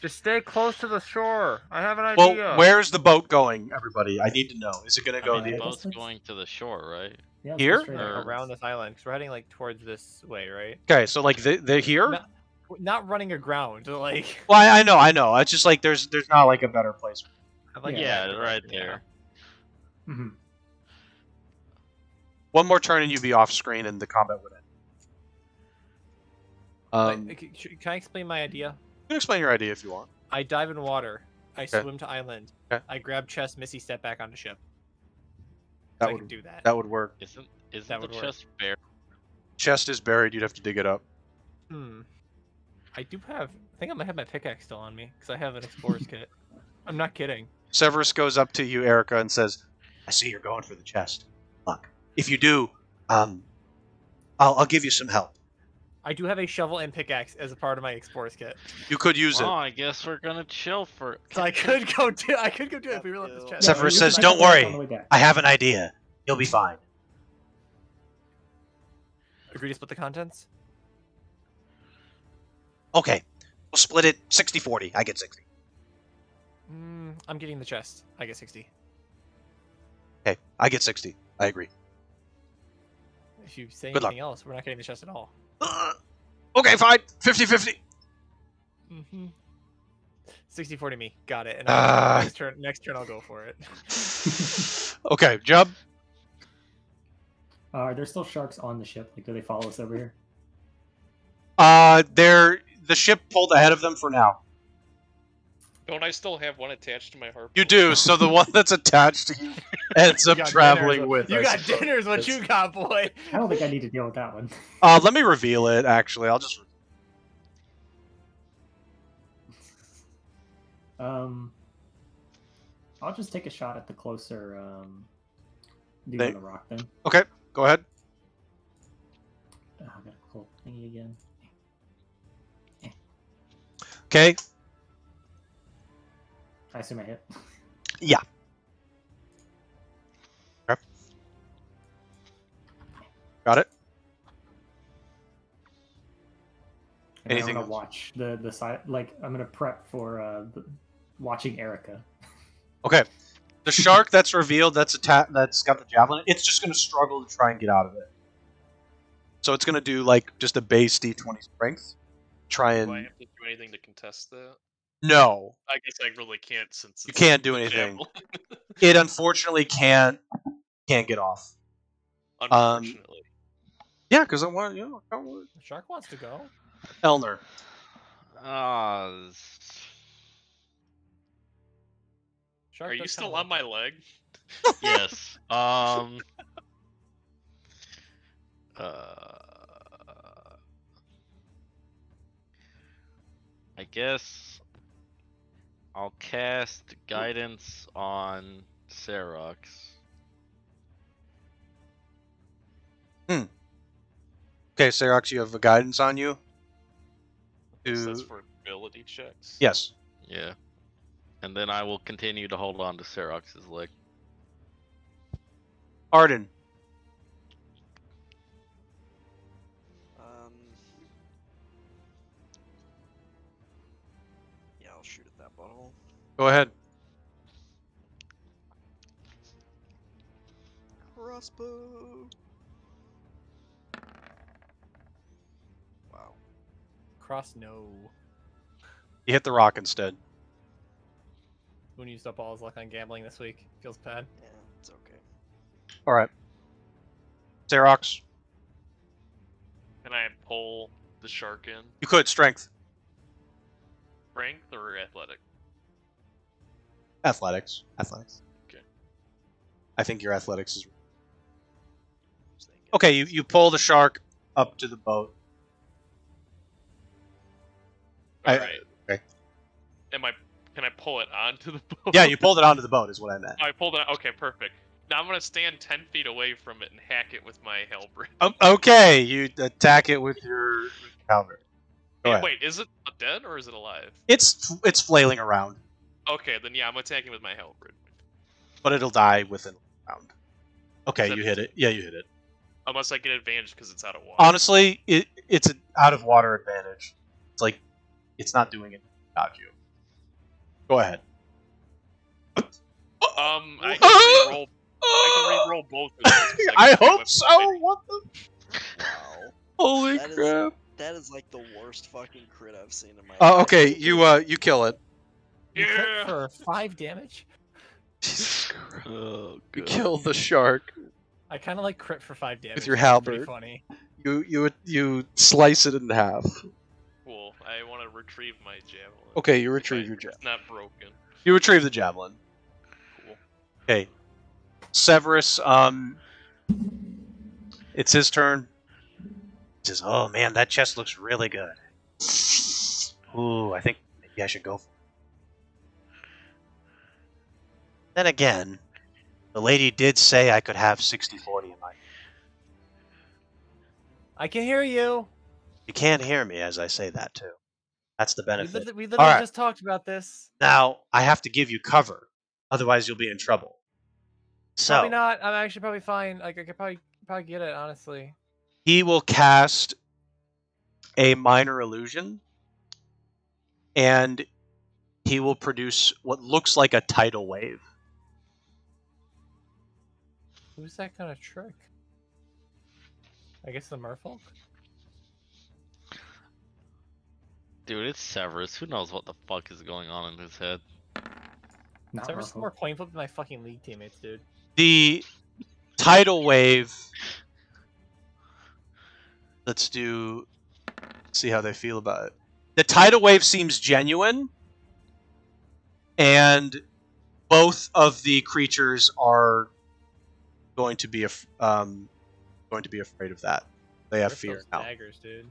Just stay close to the shore. I have an idea. Well, where's the boat going, everybody? I need to know. Is it gonna go? I mean, the boat's going to the shore, right? Yeah, here, or around this island. Because we're heading like towards this way, right? Okay, so like they're here. Not running aground, like. Well, I know. It's just like there's not like a better place. Like, yeah, right there. Yeah. Mm-hmm. One more turn and you'd be off screen and the combat would end. Can I explain my idea? You can explain your idea if you want. I dive in water. I swim to island. Okay. I grab chest, Missy, step back on the ship. That would do that. That would work. Isn't the chest buried? Chest is buried. You'd have to dig it up. Hmm. I do have... I think I might have my pickaxe still on me because I have an explorer's kit. I'm not kidding. Severus goes up to you, Erica, and says, I see you're going for the chest. Look. If you do, I'll give you some help. I do have a shovel and pickaxe as a part of my explorer's kit. You could use it. Oh, I guess we're gonna chill for. So I could go do it if we realize this chest. Severus says, "Don't worry, I have an idea. You'll be fine." Agree to split the contents? Okay, we'll split it 60-40. I get 60. I'm getting the chest. I get 60. Okay, I get 60. I agree. If you say anything else, we're not getting the chest at all. Okay, fine. 50-50. Mm-hmm. 60-40 me. Got it. And next turn, I'll go for it. Okay, Jub. Are there still sharks on the ship? Like, do they follow us over here? The ship pulled ahead of them for now. Don't I still have one attached to my harpoon? You do, so the one that's attached to you ends up traveling with us. You got dinners, what you got, boy! I don't think I need to deal with that one. Let me reveal it, actually. I'll just... I'll just take a shot at the closer... dude on the rock, then. Okay, go ahead. Oh, I got a cool thingy again. Okay. I assume I hit. Yeah. Okay. Got it. And anything I'm gonna watch the side, like I'm gonna prep for watching Erica. Okay. The shark that's revealed, that's got the javelin. It's just gonna struggle to try and get out of it. So it's gonna do like just a base D20 strength. Try and. Do I have to do anything to contest that? No. I guess I really can't since you can't do anything. It unfortunately can't get off. Unfortunately. Yeah, because I want the shark wants to go. Elner. Are you still on my leg? Yes. I guess. I'll cast Guidance on Serox. Okay, Serox, you have a Guidance on you? Is this for ability checks? Yes. Yeah. And then I will continue to hold on to Serox's leg. Arden. Go ahead. Crossbow. Wow. Cross no. You hit the rock instead. Moon used up all his luck on gambling this week. Feels bad. Yeah, it's okay. All right. Serox. Can I pull the shark in? You could. Strength. Strength or athletic? Athletics. Athletics. Okay. I think your athletics is... Okay, you pull the shark up to the boat. Alright. Okay. Can I pull it onto the boat? Yeah, you pulled it onto the boat is what I meant. I pulled it... Okay, perfect. Now I'm going to stand 10 feet away from it and hack it with my halberd. Okay, you attack it with your halberd. Wait, is it dead or is it alive? It's flailing around. Okay, then yeah, I'm attacking with my halberd. But it'll die within a round. Okay, you hit it. Yeah, you hit it. Unless I get advantage because it's out of water. Honestly, it's an out of water advantage. It's like, it's not doing it without you. Go ahead. I can re-roll both of those. I hope so. Fighting. What the? Wow. Holy crap. That is like the worst fucking crit I've seen in my life. Oh, okay. You kill it. Yeah. For 5 damage? Jesus Christ. Oh, you kill the shark. I kind of like crit for 5 damage. With your halberd. Funny. You slice it in half. Cool. I want to retrieve my javelin. Okay, you retrieve your javelin. It's not broken. You retrieve the javelin. Cool. Okay. Severus, it's his turn. He says, "Oh man, that chest looks really good. Ooh, I think maybe I should go for it." Then again, the lady did say I could have 60-40 in my... I can hear you. You can't hear me as I say that, too. That's the benefit. We literally just talked about this. Now, I have to give you cover. Otherwise, you'll be in trouble. So, probably not. I'm actually probably fine. Like, I could probably get it, honestly. He will cast a minor illusion, and he will produce what looks like a tidal wave. Who's that kind of trick? I guess the merfolk? Dude, it's Severus. Who knows what the fuck is going on in his head? Not Severus is more coin flip than my fucking league teammates, dude. The tidal wave... Let's see how they feel about it. The tidal wave seems genuine, and both of the creatures are going to be afraid of that. They have fear now. Daggers, dude.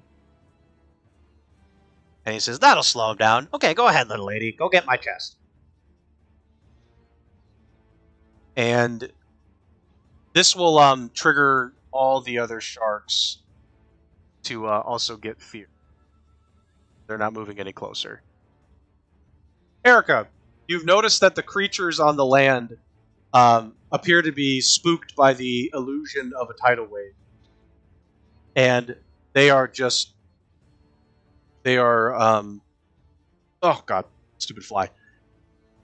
And he says, "That'll slow him down." Okay, go ahead, little lady. Go get my chest. And this will trigger all the other sharks to also get fear. They're not moving any closer. Erica, you've noticed that the creatures on the land appear to be spooked by the illusion of a tidal wave. And they are just... They are... oh, God. Stupid fly.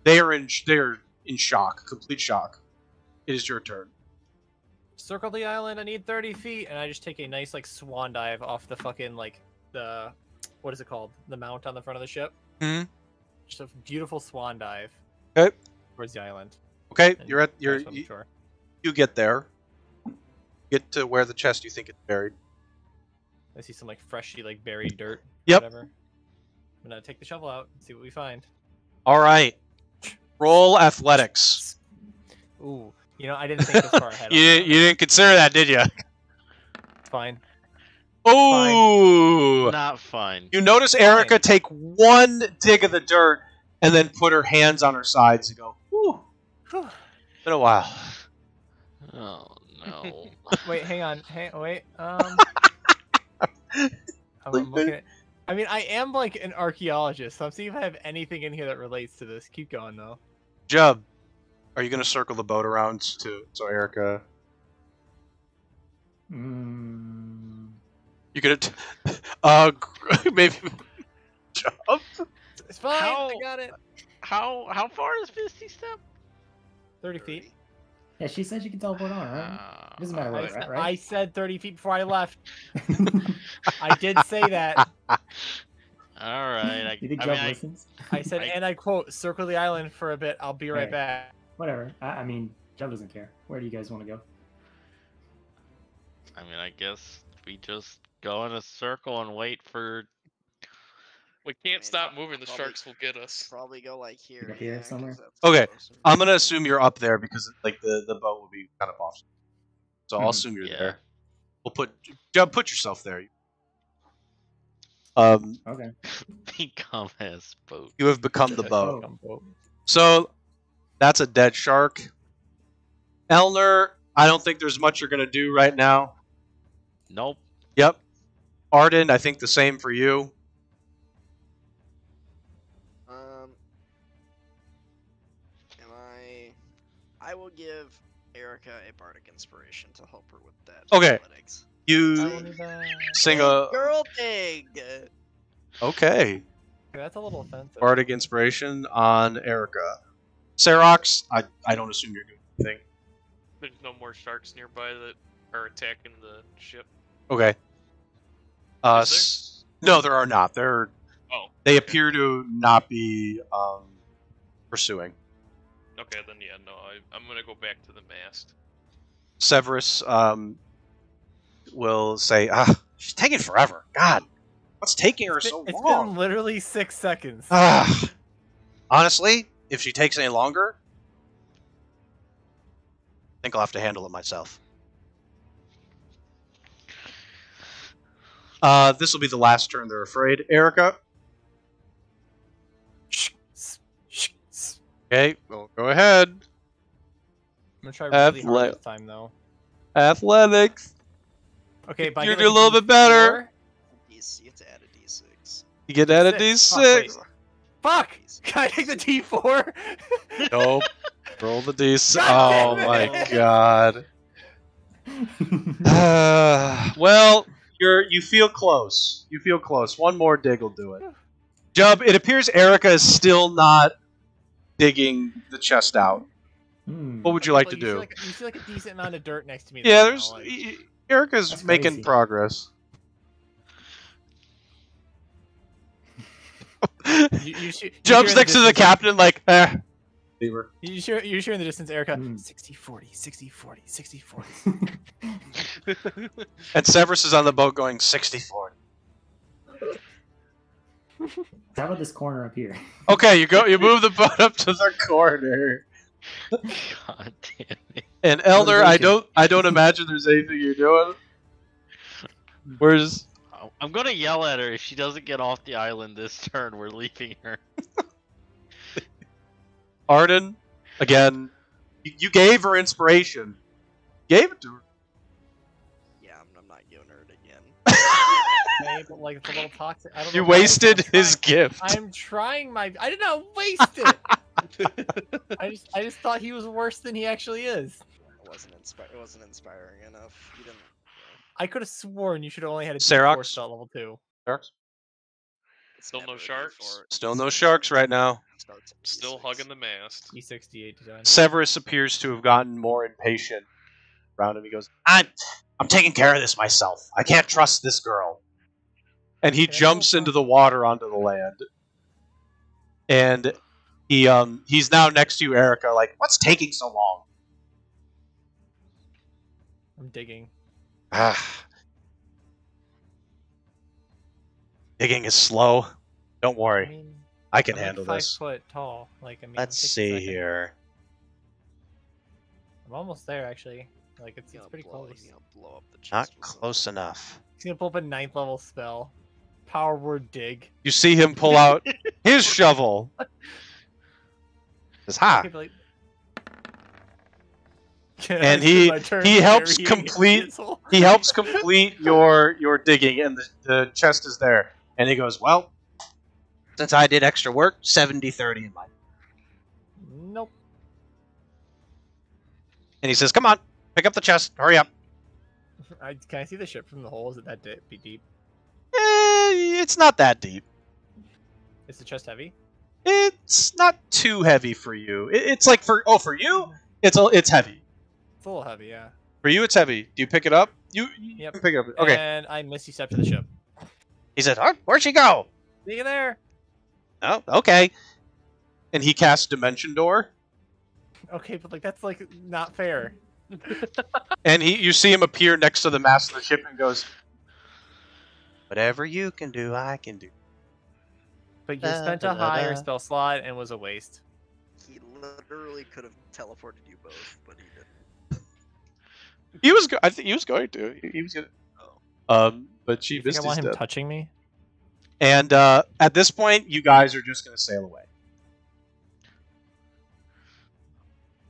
They are in shock. Complete shock. It is your turn. Circle the island, I need 30 feet, and I just take a nice, like, swan dive off the fucking, like, the... What is it called? The mount on the front of the ship? Mm-hmm. Just a beautiful swan dive. Okay. Towards the island. Okay, and you're at... You get there. Get to where the chest you think it's buried. I see some, like, freshly, like, buried dirt. Yep. Whatever. I'm gonna take the shovel out and see what we find. Alright. Roll athletics. Ooh. You know, I didn't think this far ahead. You didn't consider that, did you? Fine. Oh! Not fine. You notice Erica take one dig of the dirt and then put her hands on her sides and go, "Whew. Been a while." Oh, no. Wait, hang on. Wait. I'm looking at... I mean, I am like an archaeologist, so I'm seeing if I have anything in here that relates to this. Keep going, though. Jub. Are you going to circle the boat around so Erica... Mm. You could have... maybe... Jump? It's fine, I got it. How far is Misty Step? 30 feet. Yeah, she said she can teleport on, right? It doesn't matter where, right? I said 30 feet before I left. I did say that. Alright. I said, and I quote, "Circle the island for a bit, I'll be right back." Whatever. I mean, Jump doesn't care. Where do you guys want to go? I mean, I guess we just go in a circle and wait for... We can't stop moving. The sharks will get us. Probably go, like, here. Here somewhere? Okay. I'm going to assume you're up there because, like, the boat will be kind of off. So I'll assume you're there. We'll put... Jump, put yourself there. Okay. Become his boat. You have become the boat. So... That's a dead shark. Elner, I don't think there's much you're going to do right now. Nope. Yep. Arden, I think the same for you. Am I will give Erica a bardic inspiration to help her with that. Okay. Athletics. You sing a girl pig. Okay. That's a little offensive. Bardic inspiration on Erica. Serox, I don't assume you're doing anything. There's no more sharks nearby that are attacking the ship. Okay. No, there are not. They're they appear to not be pursuing. Okay, then yeah, no, I'm gonna go back to the mast. Severus will say, she's taking forever. God, what's taking her so long? It's been literally 6 seconds. Honestly, if she takes any longer, I think I'll have to handle it myself. This will be the last turn they're afraid. Erica? Okay, well, go ahead. I'm gonna try really hard this time, though. Athletics! Okay, by you do a little bit better! DC, you get to add a D6. You get add a D6! Fuck! Can I take the D4? Nope. Roll the D6. Oh my god. Well... You feel close. You feel close. One more dig will do it. Jub, it appears Erica is still not digging the chest out. Mm. What would you like to do? You see like a decent amount of dirt next to me. Yeah, there's Erica's making progress. Jub's next to the captain like, You're sure in the distance, Erica. 60-40, 60-40, 60-40. And Severus is on the boat going 60-40. How about this corner up here? Okay, you move the boat up to the corner. God damn it. And Elder, I don't imagine there's anything you're doing. Where's I'm gonna yell at her if she doesn't get off the island this turn, we're leaving her. Arden, again, you gave her inspiration. Gave it to her. Yeah, I'm not giving her it again. Maybe, like, it's a little toxic. I don't know, wasted his gift. I'm trying my... I did not waste it! I just thought he was worse than he actually is. It wasn't, inspiring enough. You didn't... I could have sworn you should have only had a D4 shot level 2. Sharks? Still no sharks? Still no sharks right now. Still hugging the mast. E68 design. Severus appears to have gotten more impatient around him. He goes, I'm taking care of this myself. I can't trust this girl. And he jumps into the water onto the land. And he he's now next to you, Erica, like, what's taking so long? I'm digging. Digging is slow. Don't worry. I can handle like this. 5 foot tall. Like, I mean, let's see here. I'm almost there, actually. Like, it's pretty close. Blow up the chest. Not close enough. He's gonna pull up a 9th level spell. Power word dig. You see him pull out his shovel. It's hot. And he helps complete. He helps complete your digging, and the chest is there. And he goes, well. Since I did extra work, 70-30 in mine. Nope. And he says, come on, pick up the chest, hurry up. Can I see the ship from the hole? Is it that deep? It's not that deep. Is the chest heavy? It's not too heavy for you. It's like, for you, it's heavy. It's a little heavy, yeah. For you, it's heavy. Do you pick it up? You can pick it up. Okay. And I misstep to the ship. He said, huh? Where'd she go? See you there. Oh, okay. And he casts Dimension Door. Okay, but like that's like not fair. And you see him appear next to the mast of the ship and goes, whatever you can do, I can do. But you spent a higher spell slot and was a waste. He literally could have teleported you both, but he didn't. I think he was going to. He was going to. Oh. But she missed his step. I want him touching me. And at this point, you guys are just going to sail away.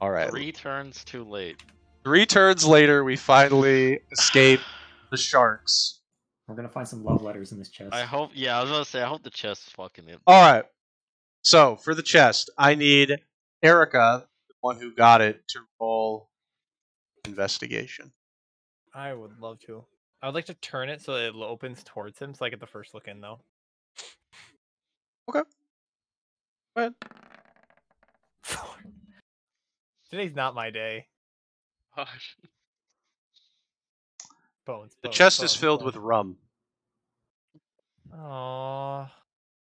All right. 3 turns too late. 3 turns later, we finally escape the sharks. We're going to find some love letters in this chest. I hope. Yeah, I was going to say, I hope the chest is fucking it. All right. So for the chest, I need Erica, the one who got it, to roll investigation? I would love to. I would like to turn it so that it opens towards him, so I get the first look in, though. Okay. Go ahead. Today's not my day. Gosh. The chest is filled with rum. Aww.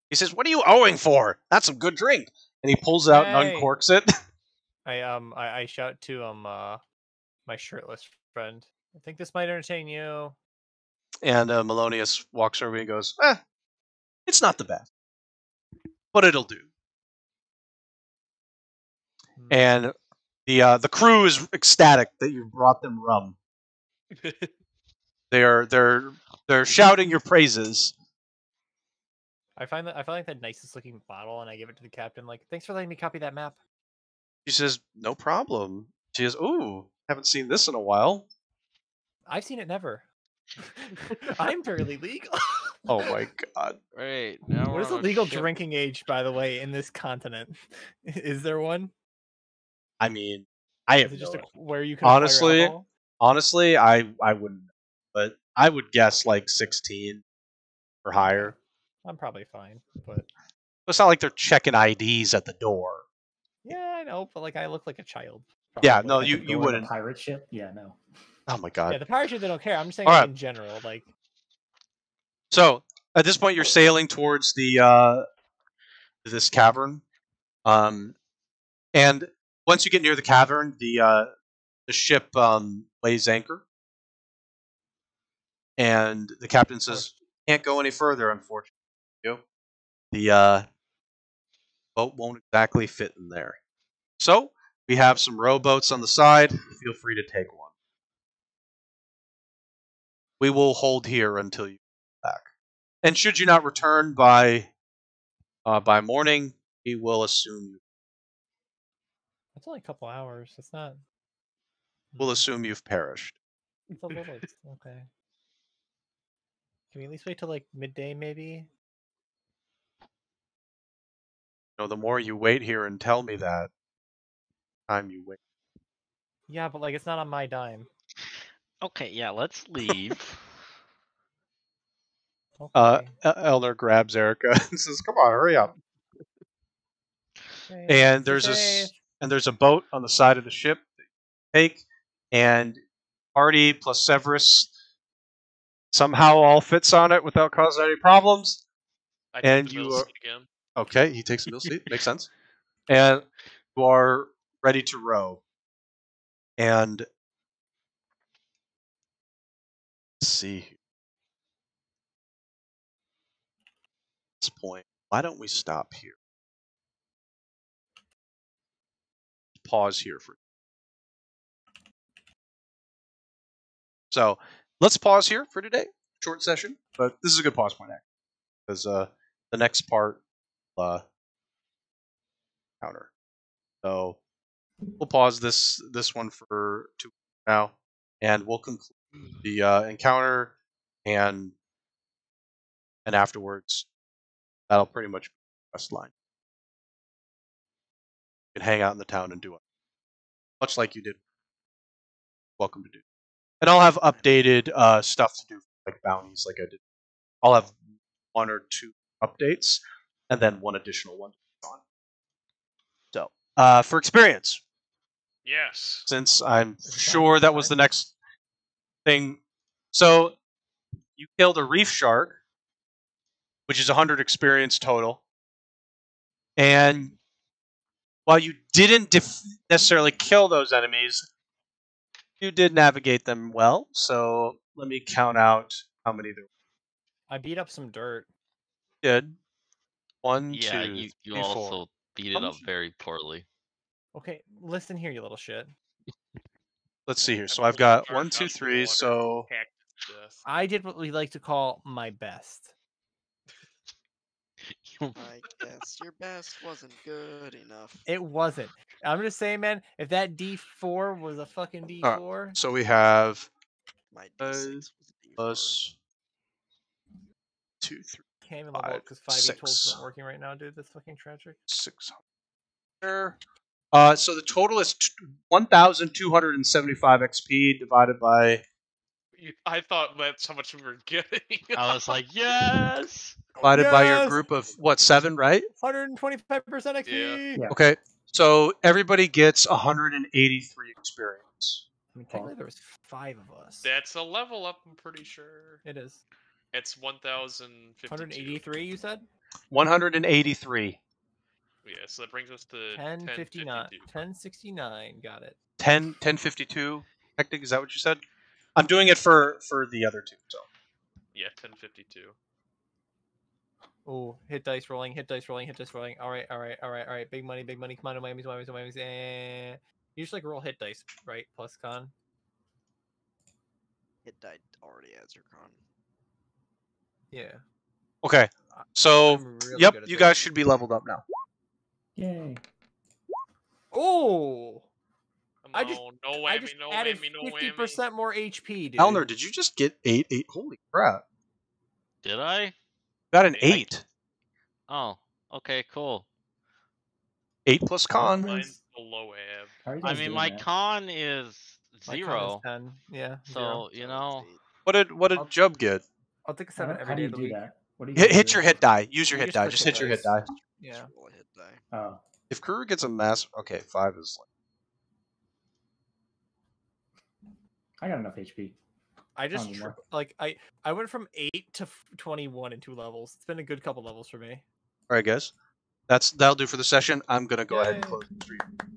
He says, "What are you owing for? That's some good drink." And he pulls out and uncorks it. I shout to my shirtless friend. I think this might entertain you. And Melonius walks over and goes, "Eh, it's not the best, but it'll do." Mm. And the crew is ecstatic that you brought them rum. they're shouting your praises. I find like the nicest looking bottle, and I give it to the captain. Like, thanks for letting me copy that map. She says, "No problem." She says, "Ooh, haven't seen this in a while." I've seen it never. I'm barely legal. Oh my god! Right now, what is the legal drinking age, by the way, in this continent? Is there one? I mean, I have just where you can honestly. Honestly, I wouldn't know, but I would guess like 16 or higher. I'm probably fine, but it's not like they're checking IDs at the door. Yeah, I know, but like I look like a child. Probably. Yeah, no, you wouldn't. Pirate ship? Yeah, no. Oh my god. Yeah, the pirate ship, they don't care. I'm just saying in general, like. So at this point, you're sailing towards the this cavern, and once you get near the cavern, the ship lays anchor, and the captain says, "Can't go any further, unfortunately. The boat won't exactly fit in there. So we have some rowboats on the side. Feel free to take one. We will hold here until you come back. And should you not return by morning, we will assume you." That's only a couple hours. It's not. We'll assume you've perished. It's a little, okay. Can we at least wait till like midday, maybe? No, the more you wait here and tell me that, the time you wait. Yeah, but like it's not on my dime. Okay, yeah, let's leave. Okay. Elder grabs Erica and says, "Come on, hurry up!" Okay, and there's a boat on the side of the ship that you take. And Artie plus Severus somehow all fits on it without causing any problems. Okay, he takes the middle seat. Makes sense. And you are ready to row. And let's see. At this point, why don't we stop here? Pause here for. So let's pause here for today. Short session, but this is a good pause point actually, because the next part counter. So we'll pause this one for 2 weeks now, and we'll conclude the encounter, and afterwards that'll pretty much be the quest line. You can hang out in the town and do it, much like you did. Welcome to do. And I'll have updated stuff to do, like bounties, like I did. I'll have 1 or 2 updates, and then 1 additional one. So, for experience. Yes. Since I'm sure that was the next thing. So, you killed a reef shark, which is 100 experience total. And while you didn't necessarily kill those enemies, you did navigate them well, so let me count out how many there were. I beat up some dirt. Good. 1, 2, 3, 4. Yeah, you also beat it up very poorly. Okay, listen here, you little shit. Let's see here. So I've got 1, 2, 3, so... I did what we like to call my best. I guess your best wasn't good enough. It wasn't. I'm just saying, man, if that D4 was a fucking D4. So we have my D6 plus 2, 3. Can't even level up because 5e12's not working right now, dude. That's fucking tragic. 600. So the total is 1,275 XP divided by... I thought that's how much we were getting. I was like, yes! Divided by your group of, what, 7, right? 125% XP! Yeah. Yeah. Okay, so everybody gets 183 experience. I mean, technically there was 5 of us. That's a level up, I'm pretty sure. It is. It's 1,052. 183, you said? 183. Yeah, so that brings us to 1059. 1069, got it. 1052, hectic, is that what you said? I'm doing it for the other two, so. Yeah, 1052. Oh, hit dice rolling, hit dice rolling, hit dice rolling. Alright, alright, alright, alright. Big money, come on, Miami's, Miami's, Miami's. Eh. You just like roll hit dice, right? Plus con. Hit die already has your con. Yeah. Okay, so, really yep, you guys should be leveled up now. Yay. Oh! I just added 50% more HP, dude. Elner, did you just get 8? Holy crap. Did I? Got an 8. Oh, okay, cool. 8 plus con. Mine's below ab. I mean, my con is 0. My con is 10. Yeah. So, you know. What did Jub get? I'll take a 7 every day of the week. What do you hit your hit die. Use your hit die. Just hit your hit die. Yeah. Oh. If Kuru gets a mass, okay, 5 is like... I got enough HP. I just like I went from 8 to 21 in 2 levels. It's been a good couple levels for me. All right, guys, that'll do for the session. I'm gonna go ahead and close the stream.